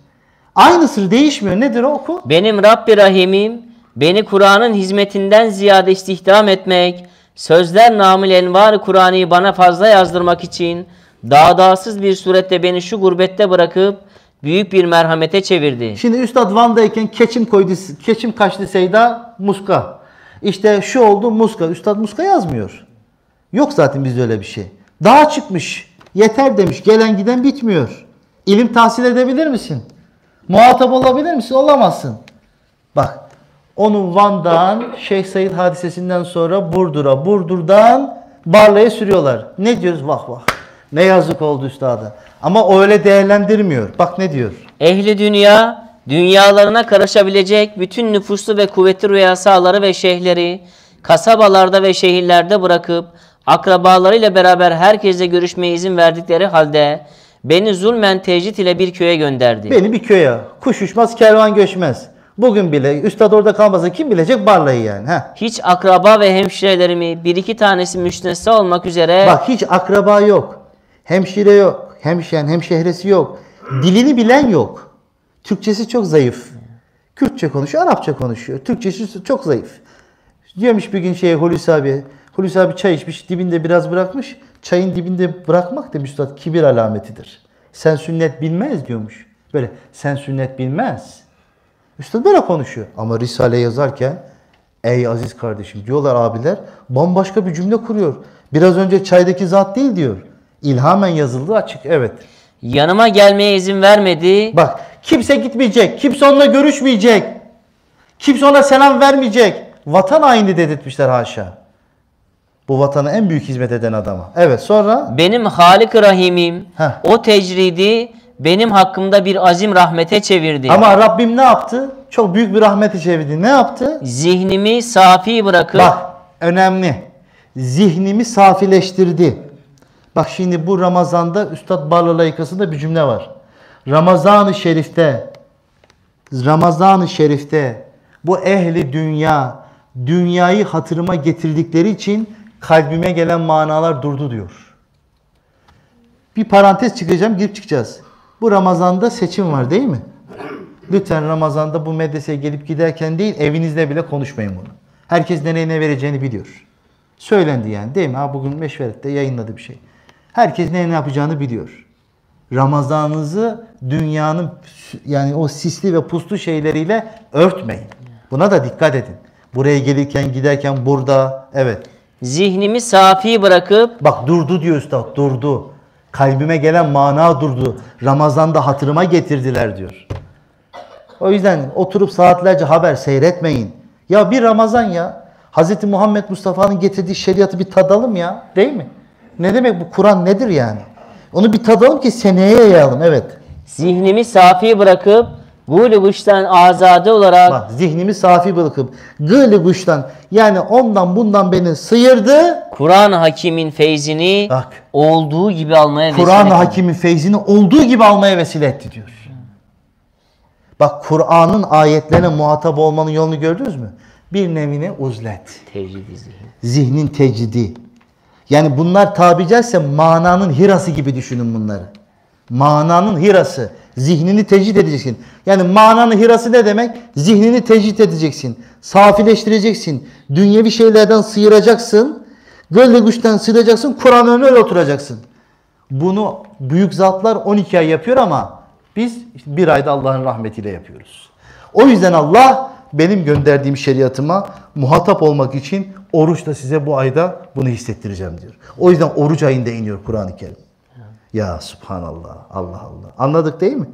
Aynısı değişmiyor. Nedir o oku? Benim Rabb-i Rahim'im beni Kur'an'ın hizmetinden ziyade istihdam etmek, sözler namil envar Kur'an'ı bana fazla yazdırmak için dağdağsız bir surette beni şu gurbette bırakıp büyük bir merhamete çevirdi. Şimdi Üstad Van'dayken keçim kaçtı Seyda muska. İşte şu oldu muska. Üstad muska yazmıyor. Yok zaten bizde öyle bir şey. Dağa çıkmış. Yeter demiş. Gelen giden bitmiyor. İlim tahsil edebilir misin? Muhatap olabilir misin? Olamazsın. Bak. Onu Van'dan Şeyh Said hadisesinden sonra Burdur'a, Burdur'dan Barla'ya sürüyorlar. Ne diyoruz? Vah vah. Ne yazık oldu üstada. Ama o öyle değerlendirmiyor. Bak ne diyor? Ehli dünya, dünyalarına karışabilecek bütün nüfuslu ve kuvvetli rüyasaları ve şeyhleri kasabalarda ve şehirlerde bırakıp akrabalarıyla beraber herkesle görüşmeye izin verdikleri halde beni zulmen tecrit ile bir köye gönderdi. Beni bir köye. Kuş uçmaz, kervan göçmez. Bugün bile üstad orada kalmasa kim bilecek Barla'yı yani. Hiç akraba ve hemşirelerimi bir iki tanesi müstesna olmak üzere. Bak hiç akraba yok. Hemşire yok. Hemşehresi yok. Dilini bilen yok. Türkçesi çok zayıf. Kürtçe konuşuyor, Arapça konuşuyor. Türkçesi çok zayıf. Diyormuş bir gün Hulusi abi. Hulusi abi çay içmiş, dibinde biraz bırakmış. Çayın dibinde bırakmak demiş üstad kibir alametidir. Sen sünnet bilmez diyormuş. Böyle sen sünnet bilmez. Üstad böyle konuşuyor. Ama Risale yazarken ey aziz kardeşim diyorlar abiler bambaşka bir cümle kuruyor. Biraz önce çaydaki zat değil diyor. İlhamen yazıldığı açık, evet. Yanıma gelmeye izin vermedi. Bak, kimse gitmeyecek, kimse onunla görüşmeyecek, kimse ona selam vermeyecek. Vatan haini dedirtmişler, haşa. Bu vatana en büyük hizmet eden adama. Evet, sonra? Benim Halik-i Rahim'im o tecridi benim hakkımda bir azim rahmete çevirdi. Ama Rabbim ne yaptı? Çok büyük bir rahmete çevirdi. Ne yaptı? Zihnimi safi bırakıp. Bak, önemli. Zihnimi safileştirdi. Bak şimdi bu Ramazan'da Üstad Barlı Layıkası'nda bir cümle var. Ramazan-ı Şerif'te bu ehli dünya, dünyayı hatırıma getirdikleri için kalbime gelen manalar durdu diyor. Bir parantez çıkacağım, girip çıkacağız. Bu Ramazan'da seçim var değil mi? Lütfen Ramazan'da bu medreseye gelip giderken değil, evinizde bile konuşmayın bunu. Herkes nereye ne vereceğini biliyor. Söylendi yani değil mi? Ha, bugün Meşveret'te yayınladı bir şey. Herkes ne yapacağını biliyor. Ramazanınızı dünyanın yani o sisli ve puslu şeyleriyle örtmeyin. Buna da dikkat edin. Buraya gelirken, giderken, burada, evet. Zihnimi safi bırakıp. Bak, durdu diyor Üstad, durdu. Kalbime gelen mana durdu. Ramazan'da hatırıma getirdiler diyor. O yüzden oturup saatlerce haber seyretmeyin. Ya bir Ramazan ya. Hz. Muhammed Mustafa'nın getirdiği şeriatı bir tadalım ya. Değil mi? Ne demek bu? Kur'an nedir yani? Onu bir tadalım ki seneye yayalım. Evet. Zihnimi safi bırakıp gül-i güçten azade olarak. Bak, zihnimi safi bırakıp gül-i güçten, yani ondan bundan beni sıyırdı. Kur'an-ı Hakim'in feyzini olduğu gibi almaya vesile etti. Kur'an-ı Hakim'in feyzini olduğu gibi almaya vesile etti diyor. Bak, Kur'an'ın ayetlerine muhatap olmanın yolunu gördünüz mü? Bir nevine uzlet. Tecridi zihin. Zihnin tecridi. Yani bunlar tabi caizse mananın hirası gibi düşünün bunları. Mananın hirası. Zihnini tecrid edeceksin. Yani mananın hirası ne demek? Zihnini tecrid edeceksin. Safileştireceksin. Dünyevi şeylerden sıyıracaksın. Gölge güçten sıyıracaksın. Kur'an'ın önüne öyle oturacaksın. Bunu büyük zatlar 12 ay yapıyor ama biz işte bir ayda Allah'ın rahmetiyle yapıyoruz. O yüzden Allah benim gönderdiğim şeriatıma muhatap olmak için oruçla size bu ayda bunu hissettireceğim diyor. O yüzden oruç ayında iniyor Kur'an-ı Kerim. Ya subhanallah, Allah Allah. Anladık değil mi?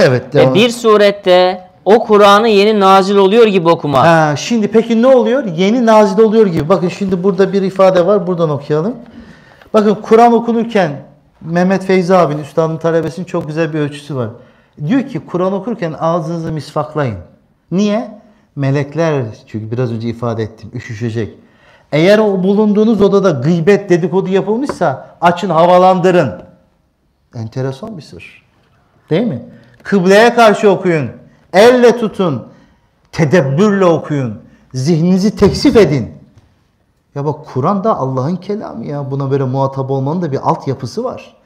Evet. Devam. Bir surette o Kur'an'ı yeni nazil oluyor gibi okuma. Ha, şimdi peki ne oluyor? Yeni nazil oluyor gibi. Bakın şimdi burada bir ifade var. Buradan okuyalım. Bakın Kur'an okunurken Mehmet Feyzi abinin, üstadın talebesinin çok güzel bir ölçüsü var. Diyor ki Kur'an okurken ağzınızı misvaklayın. Niye? Melekler, çünkü biraz önce ifade ettim, üşüşecek. Eğer o bulunduğunuz odada gıybet, dedikodu yapılmışsa açın, havalandırın. Enteresan bir sır. Değil mi? Kıbleye karşı okuyun. Elle tutun. Tedebbürle okuyun. Zihninizi teksif edin. Ya bak, Kur'an da Allah'ın kelamı ya. Buna böyle muhatap olmanın da bir altyapısı var.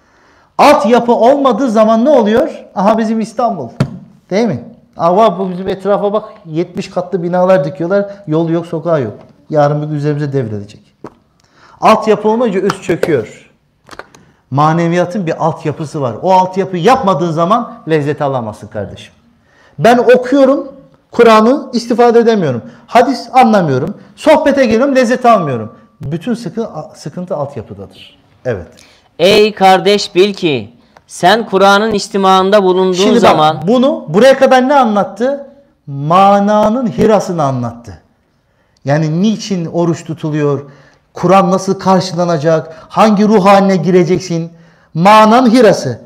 Altyapı olmadığı zaman ne oluyor? Aha bizim İstanbul. Değil mi? Ama bizim etrafa bak, 70 katlı binalar dikiyorlar, yol yok, sokağı yok. Yarın bir gün üzerimize devredecek. Altyapı olmayınca üst çöküyor. Maneviyatın bir altyapısı var. O altyapı yapmadığın zaman lezzet alamazsın kardeşim. Ben okuyorum Kur'an'ı, istifade edemiyorum. Hadis anlamıyorum. Sohbete geliyorum, lezzet almıyorum. Bütün sıkıntı altyapıdadır. Evet. Ey kardeş bil ki sen Kur'an'ın içtimağında bulunduğun şimdi bak, zaman... Bunu buraya kadar ne anlattı? Mananın hirasını anlattı. Yani niçin oruç tutuluyor? Kur'an nasıl karşılanacak? Hangi ruh haline gireceksin? Mananın hirası.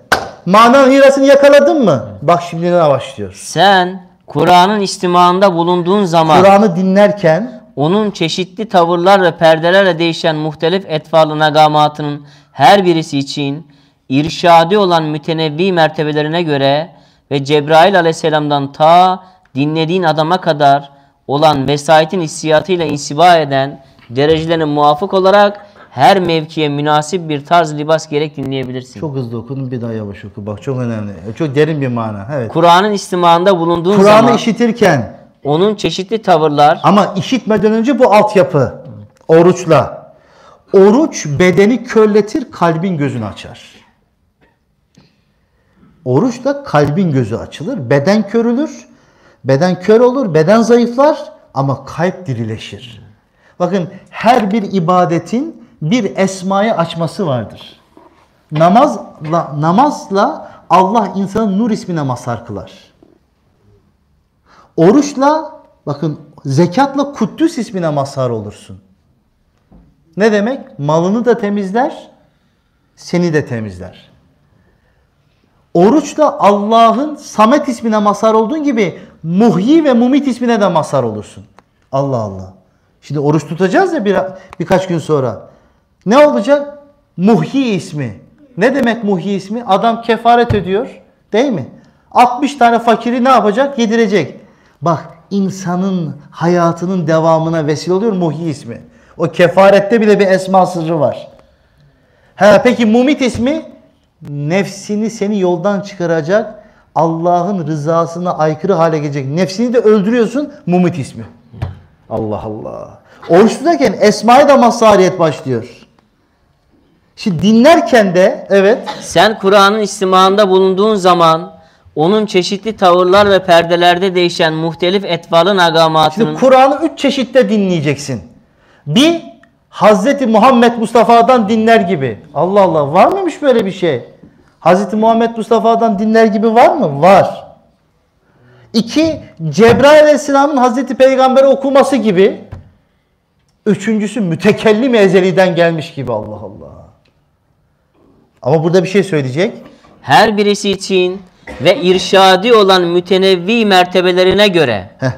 Mananın hirasını yakaladın mı? Bak şimdi ne başlıyor? Sen Kur'an'ın içtimağında bulunduğun zaman... Kur'an'ı dinlerken... Onun çeşitli tavırlar ve perdelerle değişen muhtelif etvarlı nagamatının her birisi için... İrşadi olan mütenevvi mertebelerine göre ve Cebrail aleyhisselamdan ta dinlediğin adama kadar olan vesayetin hissiyatıyla insiba eden derecelerine muvafık olarak her mevkiye münasip bir tarz libas gerek dinleyebilirsin. Çok hızlı okudun, bir daha yavaş oku. Bak çok önemli. Çok derin bir mana. Evet. Kur'an'ın istimağında bulunduğun zaman. Kur'an'ı işitirken. Onun çeşitli tavırlar. Ama işitmeden önce bu altyapı. Oruçla. Oruç bedeni körletir, kalbin gözünü açar. Oruçla kalbin gözü açılır, beden körülür, beden kör olur, beden zayıflar ama kalp dirileşir. Bakın her bir ibadetin bir esmayı açması vardır. Namazla Allah insanın Nur ismine mazhar kılar. Oruçla, bakın, zekatla Kuddüs ismine mazhar olursun. Ne demek? Malını da temizler, seni de temizler. Oruçla Allah'ın Samet ismine mazhar olduğun gibi Muhyi ve Mumit ismine de mazhar olursun. Allah Allah. Şimdi oruç tutacağız ya birkaç gün sonra. Ne olacak? Muhyi ismi. Ne demek Muhyi ismi? Adam kefaret ödüyor, değil mi? 60 tane fakiri ne yapacak? Yedirecek. Bak, insanın hayatının devamına vesile oluyor Muhyi ismi. O kefarette bile bir esma sırrı var. Ha, peki Mumit ismi? Nefsini, seni yoldan çıkaracak, Allah'ın rızasına aykırı hale gelecek. Nefsini de öldürüyorsun, Mumit ismi. Allah Allah. Oruç tutarken esmaya da mazhariyet başlıyor. Şimdi dinlerken de evet. Sen Kur'an'ın istimağında bulunduğun zaman onun çeşitli tavırlar ve perdelerde değişen muhtelif etvalı nagamatının... Şimdi Kur'an'ı 3 çeşitte dinleyeceksin. Bir, Hazreti Muhammed Mustafa'dan dinler gibi. Allah Allah, var mıymış böyle bir şey? Hazreti Muhammed Mustafa'dan dinler gibi var mı? Var. İki, Cebrail Aleyhisselam'ın Hazreti Peygamber'e okuması gibi. Üçüncüsü, mütekellim-i ezeliden gelmiş gibi. Allah Allah. Ama burada bir şey söyleyecek. Her birisi için ve irşadi olan mütenevvi mertebelerine göre... Heh.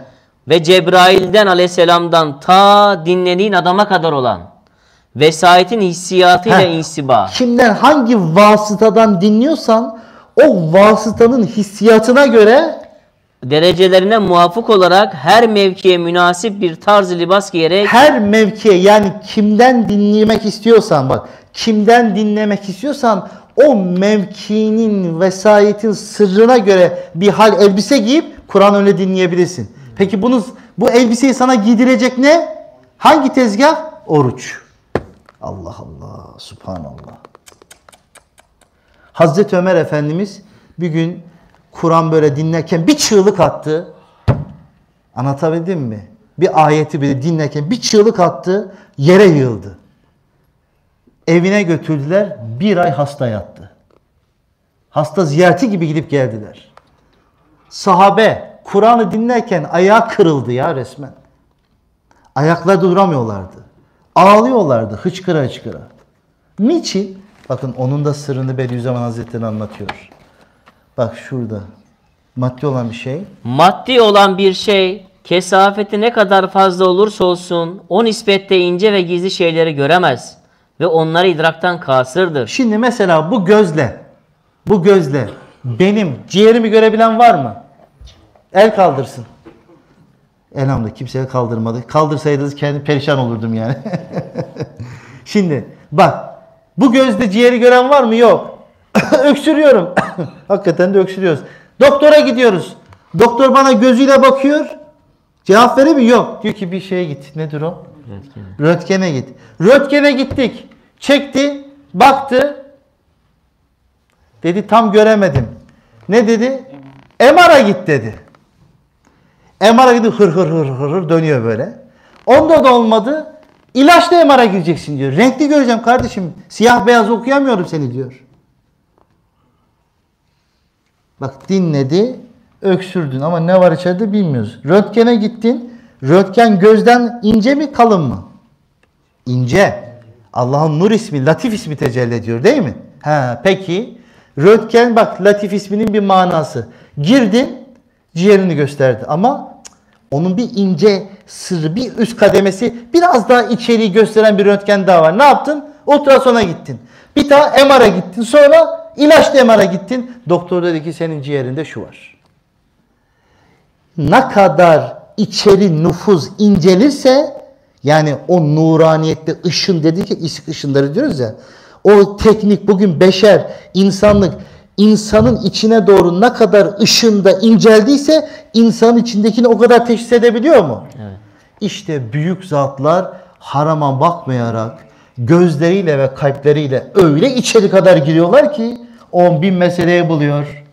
Ve Cebrail'den aleyhisselamdan ta dinlediğin adama kadar olan vesayetin hissiyatıyla insiba. Kimden, hangi vasıtadan dinliyorsan o vasıtanın hissiyatına göre derecelerine muvafık olarak her mevkiye münasip bir tarz libas giyerek. Her mevkiye, yani kimden dinlemek istiyorsan, bak, kimden dinlemek istiyorsan o mevkinin, vesayetin sırrına göre bir hal elbise giyip Kur'an öyle dinleyebilirsin. Peki bu elbiseyi sana giydirecek ne? Hangi tezgah? Oruç. Allah Allah. Subhanallah. Hazreti Ömer Efendimiz bir gün Kur'an böyle dinlerken bir çığlık attı. Anlatabildim mi? Bir ayeti bile dinlerken bir çığlık attı. Yere yığıldı. Evine götürdüler. Bir ay hasta yattı. Hasta ziyareti gibi gidip geldiler. Sahabe Kur'an'ı dinlerken ayağı kırıldı ya resmen. Ayaklarda duramıyorlardı. Ağlıyorlardı hıçkıra hıçkıra. Niçin? Bakın onun da sırrını Bediüzzaman Hazretleri anlatıyor. Bak şurada. Maddi olan bir şey. Maddi olan bir şey, kesafeti ne kadar fazla olursa olsun o nispette ince ve gizli şeyleri göremez. Ve onları idraktan kasırdır. Şimdi mesela bu gözle benim ciğerimi görebilen var mı? El kaldırsın. Elhamdülillah kimseye kaldırmadı. Kaldırsaydınız kendim perişan olurdum yani. Şimdi bak, bu gözde ciğeri gören var mı? Yok. Öksürüyorum. Hakikaten de öksürüyoruz. Doktora gidiyoruz. Doktor bana gözüyle bakıyor. Cevap veremiyor. Yok. Diyor ki bir şeye git. Nedir o? Röntgene git. Röntgene gittik. Çekti. Baktı. Dedi tam göremedim. Ne dedi? MR'a git dedi. MR'a gidip hır hır dönüyor böyle. Onda da olmadı. İlaçla MR'a gireceksin diyor. Renkli göreceğim kardeşim. Siyah beyaz okuyamıyorum seni diyor. Bak dinledi. Öksürdün ama ne var içeride bilmiyoruz. Röntgene gittin. Röntgen gözden ince mi kalın mı? İnce. Allah'ın Nur ismi, Latif ismi tecelli ediyor değil mi? Ha, peki. Röntgen, bak, Latif isminin bir manası. Girdin. Ciğerini gösterdi ama onun bir ince sırrı, bir üst kademesi, biraz daha içeriği gösteren bir röntgen daha var. Ne yaptın? Ultrasona gittin. Bir daha MR'a gittin. Sonra ilaçla MR'a gittin. Doktor dedi ki senin ciğerinde şu var. Ne kadar içeri nüfuz incelirse, yani o nuraniyette ışın dedik ya, ışık ışınları diyoruz ya. O teknik bugün beşer, insanlık, İnsanın içine doğru ne kadar ışında inceldiyse insanın içindekini o kadar teşhis edebiliyor mu? Evet. İşte büyük zatlar harama bakmayarak gözleriyle ve kalpleriyle öyle içeri kadar giriyorlar ki 10.000 meseleyi buluyor.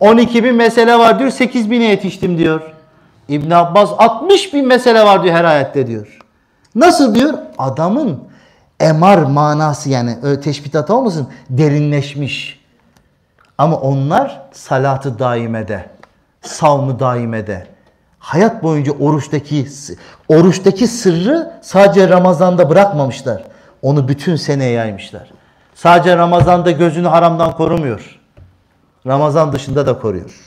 12.000 mesele var diyor, 8.000'e yetiştim diyor. İbn Abbas 60.000 mesele var diyor her ayette diyor. Nasıl diyor? Adamın emar manası, yani öyle teşbih hata olmasın, derinleşmiş. Ama onlar salatı daimede, savmı daimede, hayat boyunca oruçtaki sırrı sadece Ramazan'da bırakmamışlar. Onu bütün seneye yaymışlar. Sadece Ramazan'da gözünü haramdan korumuyor. Ramazan dışında da koruyor.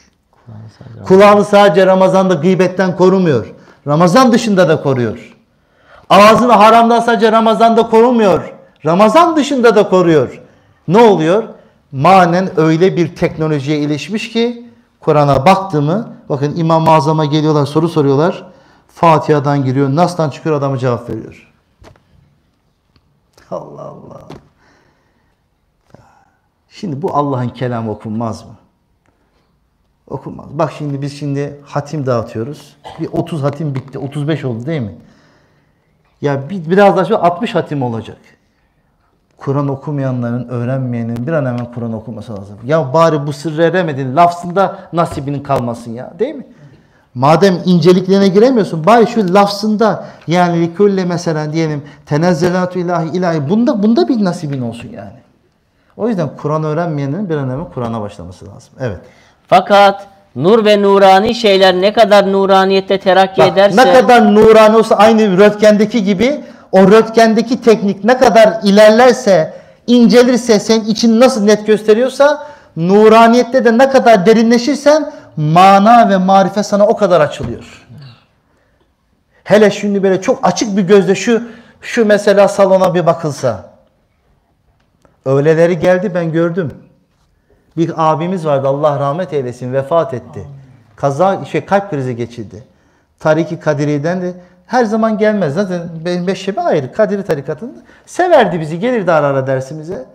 Kulağını sadece Ramazan'da gıybetten korumuyor. Ramazan dışında da koruyor. Ağzını haramdan sadece Ramazan'da korumuyor. Ramazan dışında da koruyor. Ne oluyor? Manen öyle bir teknolojiye ilişmiş ki Kur'an'a baktı mı, bakın İmam-ı Azam'a geliyorlar, soru soruyorlar. Fatiha'dan giriyor, Nas'tan çıkıyor, adamı cevap veriyor. Allah Allah. Şimdi bu Allah'ın kelamı okunmaz mı? Okunmaz. Bak şimdi biz hatim dağıtıyoruz. Bir 30 hatim bitti. 35 oldu değil mi? Ya biraz daha sonra 60 hatim olacak. Kur'an okumayanların, öğrenmeyenin bir an hemen Kur'an okuması lazım. Ya bari bu sırrı eremedin, lafzında nasibinin kalmasın ya, değil mi? Madem inceliklerine giremiyorsun, bari şu lafzında, yani likülle mesela diyelim, tenezzelatü ilahi ilahi, bunda bir nasibin olsun yani. O yüzden Kur'an öğrenmeyenin bir an hemen Kur'an'a başlaması lazım. Evet. Fakat nur ve nurani şeyler ne kadar nuraniyette terakki ederse... Ne kadar nurani olsa, aynı röntgendeki gibi, o röntgendeki teknik ne kadar ilerlerse, incelirse, senin için nasıl net gösteriyorsa, nuraniyette de ne kadar derinleşirsen, mana ve marife sana o kadar açılıyor. Hele şimdi böyle çok açık bir gözle şu mesela salona bir bakılsa. Öyleleri geldi, ben gördüm. Bir abimiz vardı, Allah rahmet eylesin, vefat etti. Kaza, kalp krizi geçirdi. Tariki Kadiri'den de her zaman gelmez. Zaten Beşşebe ayrı, Kadiri tarikatında. Severdi bizi, gelirdi ara ara dersimize.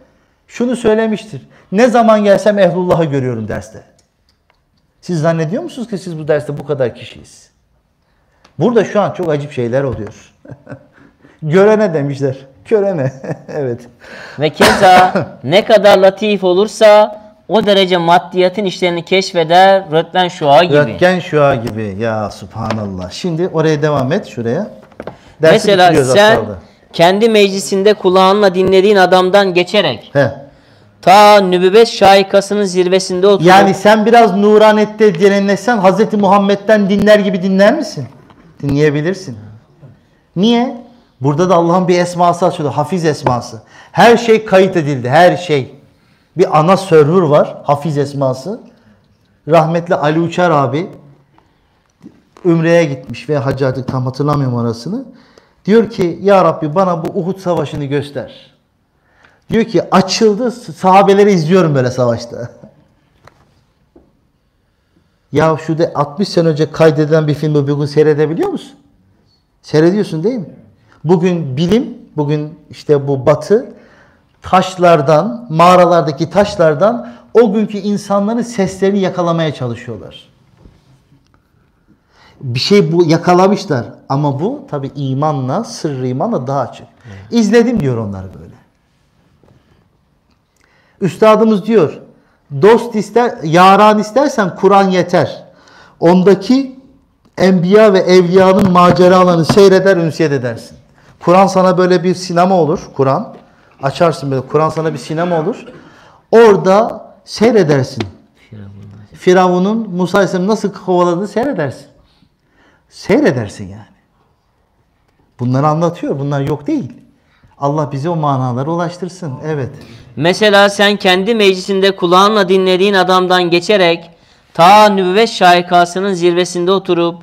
Şunu söylemiştir: ne zaman gelsem ehlullah'ı görüyorum derste. Siz zannediyor musunuz ki siz bu derste bu kadar kişiyiz? Burada şu an çok acip şeyler oluyor. Görene demişler. Körene. Evet. Ve keza ne kadar latif olursa o derece maddiyatın işlerini keşfeder. Röntgen şua gibi. Röntgen şua gibi. Ya subhanallah. Şimdi oraya devam et. Şuraya. Dersi mesela sen aslarda. Kendi meclisinde kulağınla dinlediğin adamdan geçerek. He. Ta nübüvvet şaikasının zirvesinde oturuyor. Yani sen biraz nuranette derinleşsen Hz. Muhammed'den dinler gibi dinler misin? Dinleyebilirsin. Niye? Burada da Allah'ın bir esması açılıyor. Hafiz esması. Her şey kayıt edildi. Her şey. Bir ana server var. Hafiz esması. Rahmetli Ali Uçar abi Ümre'ye gitmiş veya hacca, artık tam hatırlamıyorum orasını. Diyor ki ya Rabbi bana bu Uhud savaşını göster. Diyor ki açıldı, sahabeleri izliyorum böyle savaşta. Ya şurada 60 sene önce kaydedilen bir filmi bugün seyredebiliyor musun? Seyrediyorsun değil mi? Bugün bilim, bugün işte bu batı taşlardan, mağaralardaki taşlardan o günkü insanların seslerini yakalamaya çalışıyorlar. Bir şey bu yakalamışlar ama bu tabi imanla, sırrı imanla daha açık. İzledim diyor onlar böyle. Üstadımız diyor, dost ister, yaran istersen Kur'an yeter. Ondaki enbiya ve evliyanın maceralarını seyreder, ünsiyet edersin. Kur'an sana böyle bir sinema olur. Kur'an. Açarsın böyle. Kur'an sana bir sinema olur. Orada seyredersin. Firavun'un Musa Aleyhisselam nasıl kovaladığını seyredersin. Seyredersin yani. Bunları anlatıyor. Bunlar yok değil. Allah bizi o manalara ulaştırsın. Evet. Mesela sen kendi meclisinde kulağınla dinlediğin adamdan geçerek ta nübüvvet şaikasının zirvesinde oturup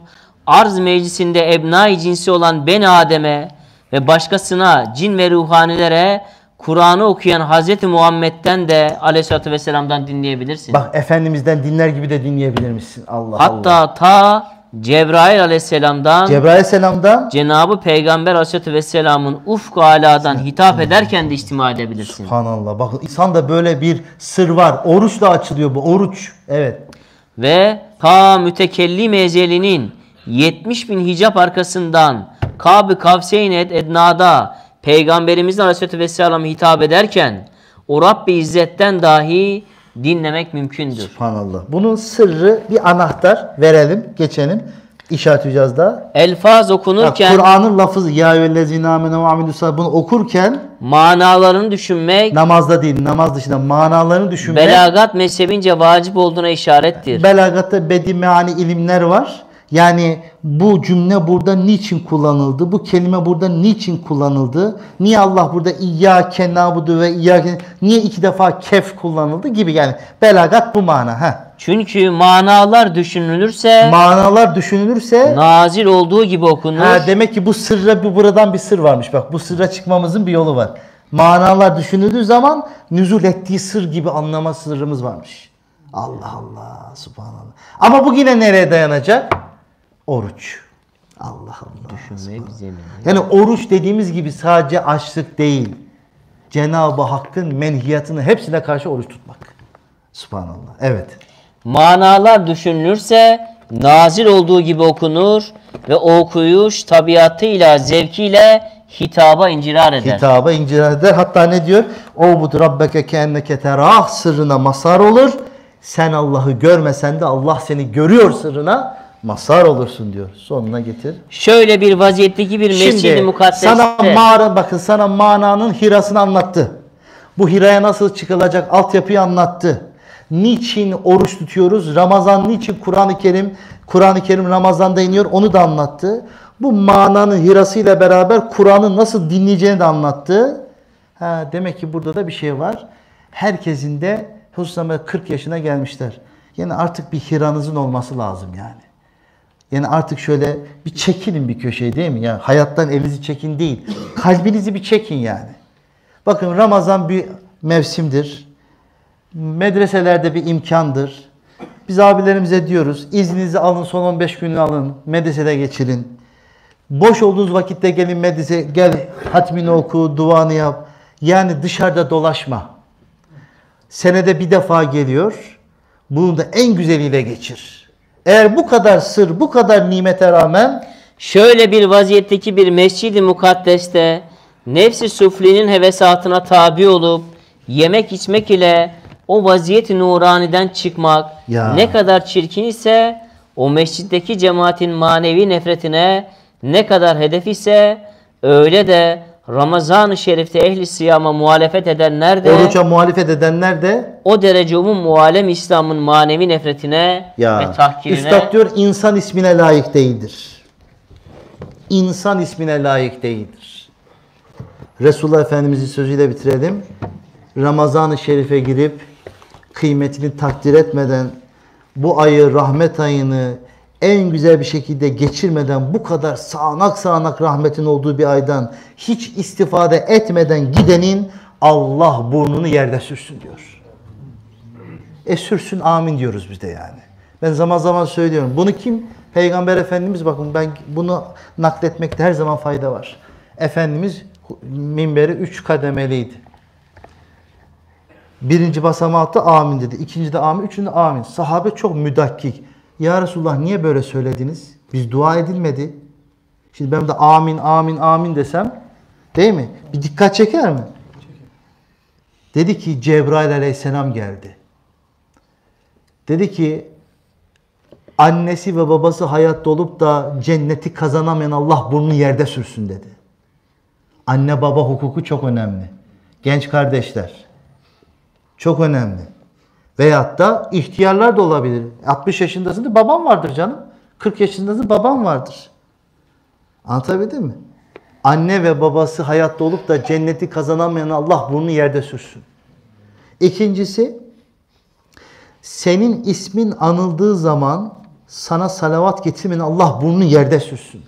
arz meclisinde ebnai cinsi olan Ben Adem'e ve başkasına, cin ve ruhanilere Kur'an'ı okuyan Hazreti Muhammed'den de Aleyhisselatü Vesselam'dan dinleyebilirsin. Bak Efendimiz'den dinler gibi de dinleyebilir misin? Allah hatta Allah. Ta Cebrail Aleyhisselam'dan Cenab-ı Peygamber Aleyhisselatü Vesselam'ın ufku aladan hitap ederken de içtima edebilirsin. Subhanallah. Bakın insanda böyle bir sır var. Oruçla açılıyor bu. Oruç. Evet. Ve ta mütekellim ezelinin 70.000 hicap arkasından Kâb-ı Kavseyn-i Edna'da Peygamberimizin Aleyhisselatü Vesselam'a hitap ederken o Rabbi İzzet'ten dahi dinlemek mümkündür. Subhanallah. Bunun sırrı bir anahtar verelim, geçelim. İşaret-i Caz'da elfaz okunurken, Kur'an'ın lafız ya eyyühellezine amenu ve amilüssalihat, bunu okurken manalarını düşünmek, namazda değil, namaz dışında manalarını düşünmek belagat mezhebince vacip olduğuna işarettir. Belagatta bedi meani ilimler var. Yani bu cümle burada niçin kullanıldı? Bu kelime burada niçin kullanıldı? Niye Allah burada İyyâke nâbudu ve İyyâke, niye iki defa kef kullanıldı gibi, yani belagat bu mana. Heh. Çünkü manalar düşünülürse, nazil olduğu gibi okunur. Ha, demek ki bu sırra buradan bir sır varmış. Bak, bu sırra çıkmamızın bir yolu var. Manalar düşünüldüğü zaman nüzul ettiği sır gibi anlama sırrımız varmış. Allah Allah, subhanallah. Ama bu yine nereye dayanacak? Oruç. Allah Allah. Yani oruç dediğimiz gibi sadece açlık değil, Cenab-ı Hakk'ın menhiyatını hepsine karşı oruç tutmak. Subhanallah. Evet. Manalar düşünülürse nazil olduğu gibi okunur ve o okuyuş tabiatıyla, zevkiyle hitaba incirar eder. Hitaba incirar eder. Hatta ne diyor? Obud rabbeke keenneke terah sırrına masar olur. Sen Allah'ı görmesen de Allah seni görüyor sırrına masar olursun diyor. Sonuna getir. Şöyle bir vaziyetteki bir mescid-i mukaddeste. Sana mağara, bakın sana mananın hirasını anlattı. Bu hiraya nasıl çıkılacak altyapıyı anlattı. Niçin oruç tutuyoruz? Ramazan niçin Kur'an-ı Kerim Ramazan'da iniyor? Onu da anlattı. Bu mananın hirasıyla beraber Kur'an'ı nasıl dinleyeceğini de anlattı. Ha, demek ki burada da bir şey var. Herkesin de hususen 40 yaşına gelmişler. Yani artık bir hiranızın olması lazım yani. Yani artık şöyle bir çekilin bir köşeye, değil mi? Yani hayattan elinizi çekin değil. Kalbinizi bir çekin yani. Bakın Ramazan bir mevsimdir. Medreselerde bir imkandır. Biz abilerimize diyoruz, izninizi alın, son 15 günü alın. Medresede geçirin. Boş olduğunuz vakitte gelin medrese, gel hatmini oku, duanı yap. Yani dışarıda dolaşma. Senede bir defa geliyor. Bunu da en güzeliyle geçir. Eğer bu kadar sır, bu kadar nimete rağmen şöyle bir vaziyetteki bir mescid-i mukaddeste nefs-i suflinin hevesatına tabi olup yemek içmek ile o vaziyet-i nuraniden çıkmak ya, ne kadar çirkin ise o mescitteki cemaatin manevi nefretine ne kadar hedef ise öyle de Ramazan-ı Şerif'te ehli siyama muhalefet edenler de, oruca muhalefet edenler de o derece umum alem İslam'ın manevi nefretine ya, ve tahkirine. Üstad diyor, insan ismine layık değildir. İnsan ismine layık değildir. Resulullah Efendimiz'in sözüyle bitirelim. Ramazan-ı Şerif'e girip kıymetini takdir etmeden, bu ayı, rahmet ayını en güzel bir şekilde geçirmeden, bu kadar sağanak sağanak rahmetin olduğu bir aydan hiç istifade etmeden gidenin Allah burnunu yerde sürsün diyor. E sürsün, amin diyoruz biz de yani. Ben zaman zaman söylüyorum. Bunu kim? Peygamber Efendimiz, bakın ben bunu nakletmekte her zaman fayda var. Efendimiz minberi 3 kademeliydi. Birinci basamakta amin dedi. İkinci de amin. Üçüncü de amin. Sahabe çok müdakkik. Ya Resulullah niye böyle söylediniz? Biz dua edilmedi. Şimdi ben de amin, amin, amin desem, değil mi? Bir dikkat çeker mi? Dedi ki Cebrail aleyhisselam geldi. Dedi ki annesi ve babası hayatta olup da cenneti kazanamayan Allah burnunu yerde sürsün dedi. Anne baba hukuku çok önemli. Genç kardeşler. Çok önemli. Veyahut da ihtiyarlar da olabilir. 60 yaşındasın da babam vardır canım. 40 yaşındasın da babam vardır. Anlatabildim mi? Anne ve babası hayatta olup da cenneti kazanamayan Allah bunu yerde sürsün. İkincisi, senin ismin anıldığı zaman sana salavat getirmeyen Allah bunu yerde sürsün.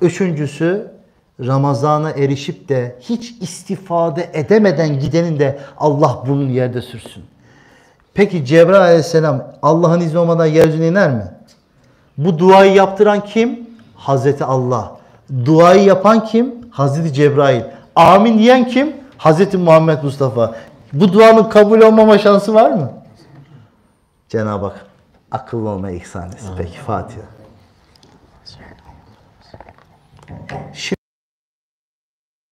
Üçüncüsü, Ramazan'a erişip de hiç istifade edemeden gidenin de Allah bunu yerde sürsün. Peki Cebrail aleyhisselam Allah'ın izni olmadan yeryüzüne iner mi? Bu duayı yaptıran kim? Hazreti Allah. Duayı yapan kim? Hazreti Cebrail. Amin diyen kim? Hazreti Muhammed Mustafa. Bu duanın kabul olmama şansı var mı? Cenab-ı Hak akıllı olma ihsan etsin. Peki Fatiha. Şimdi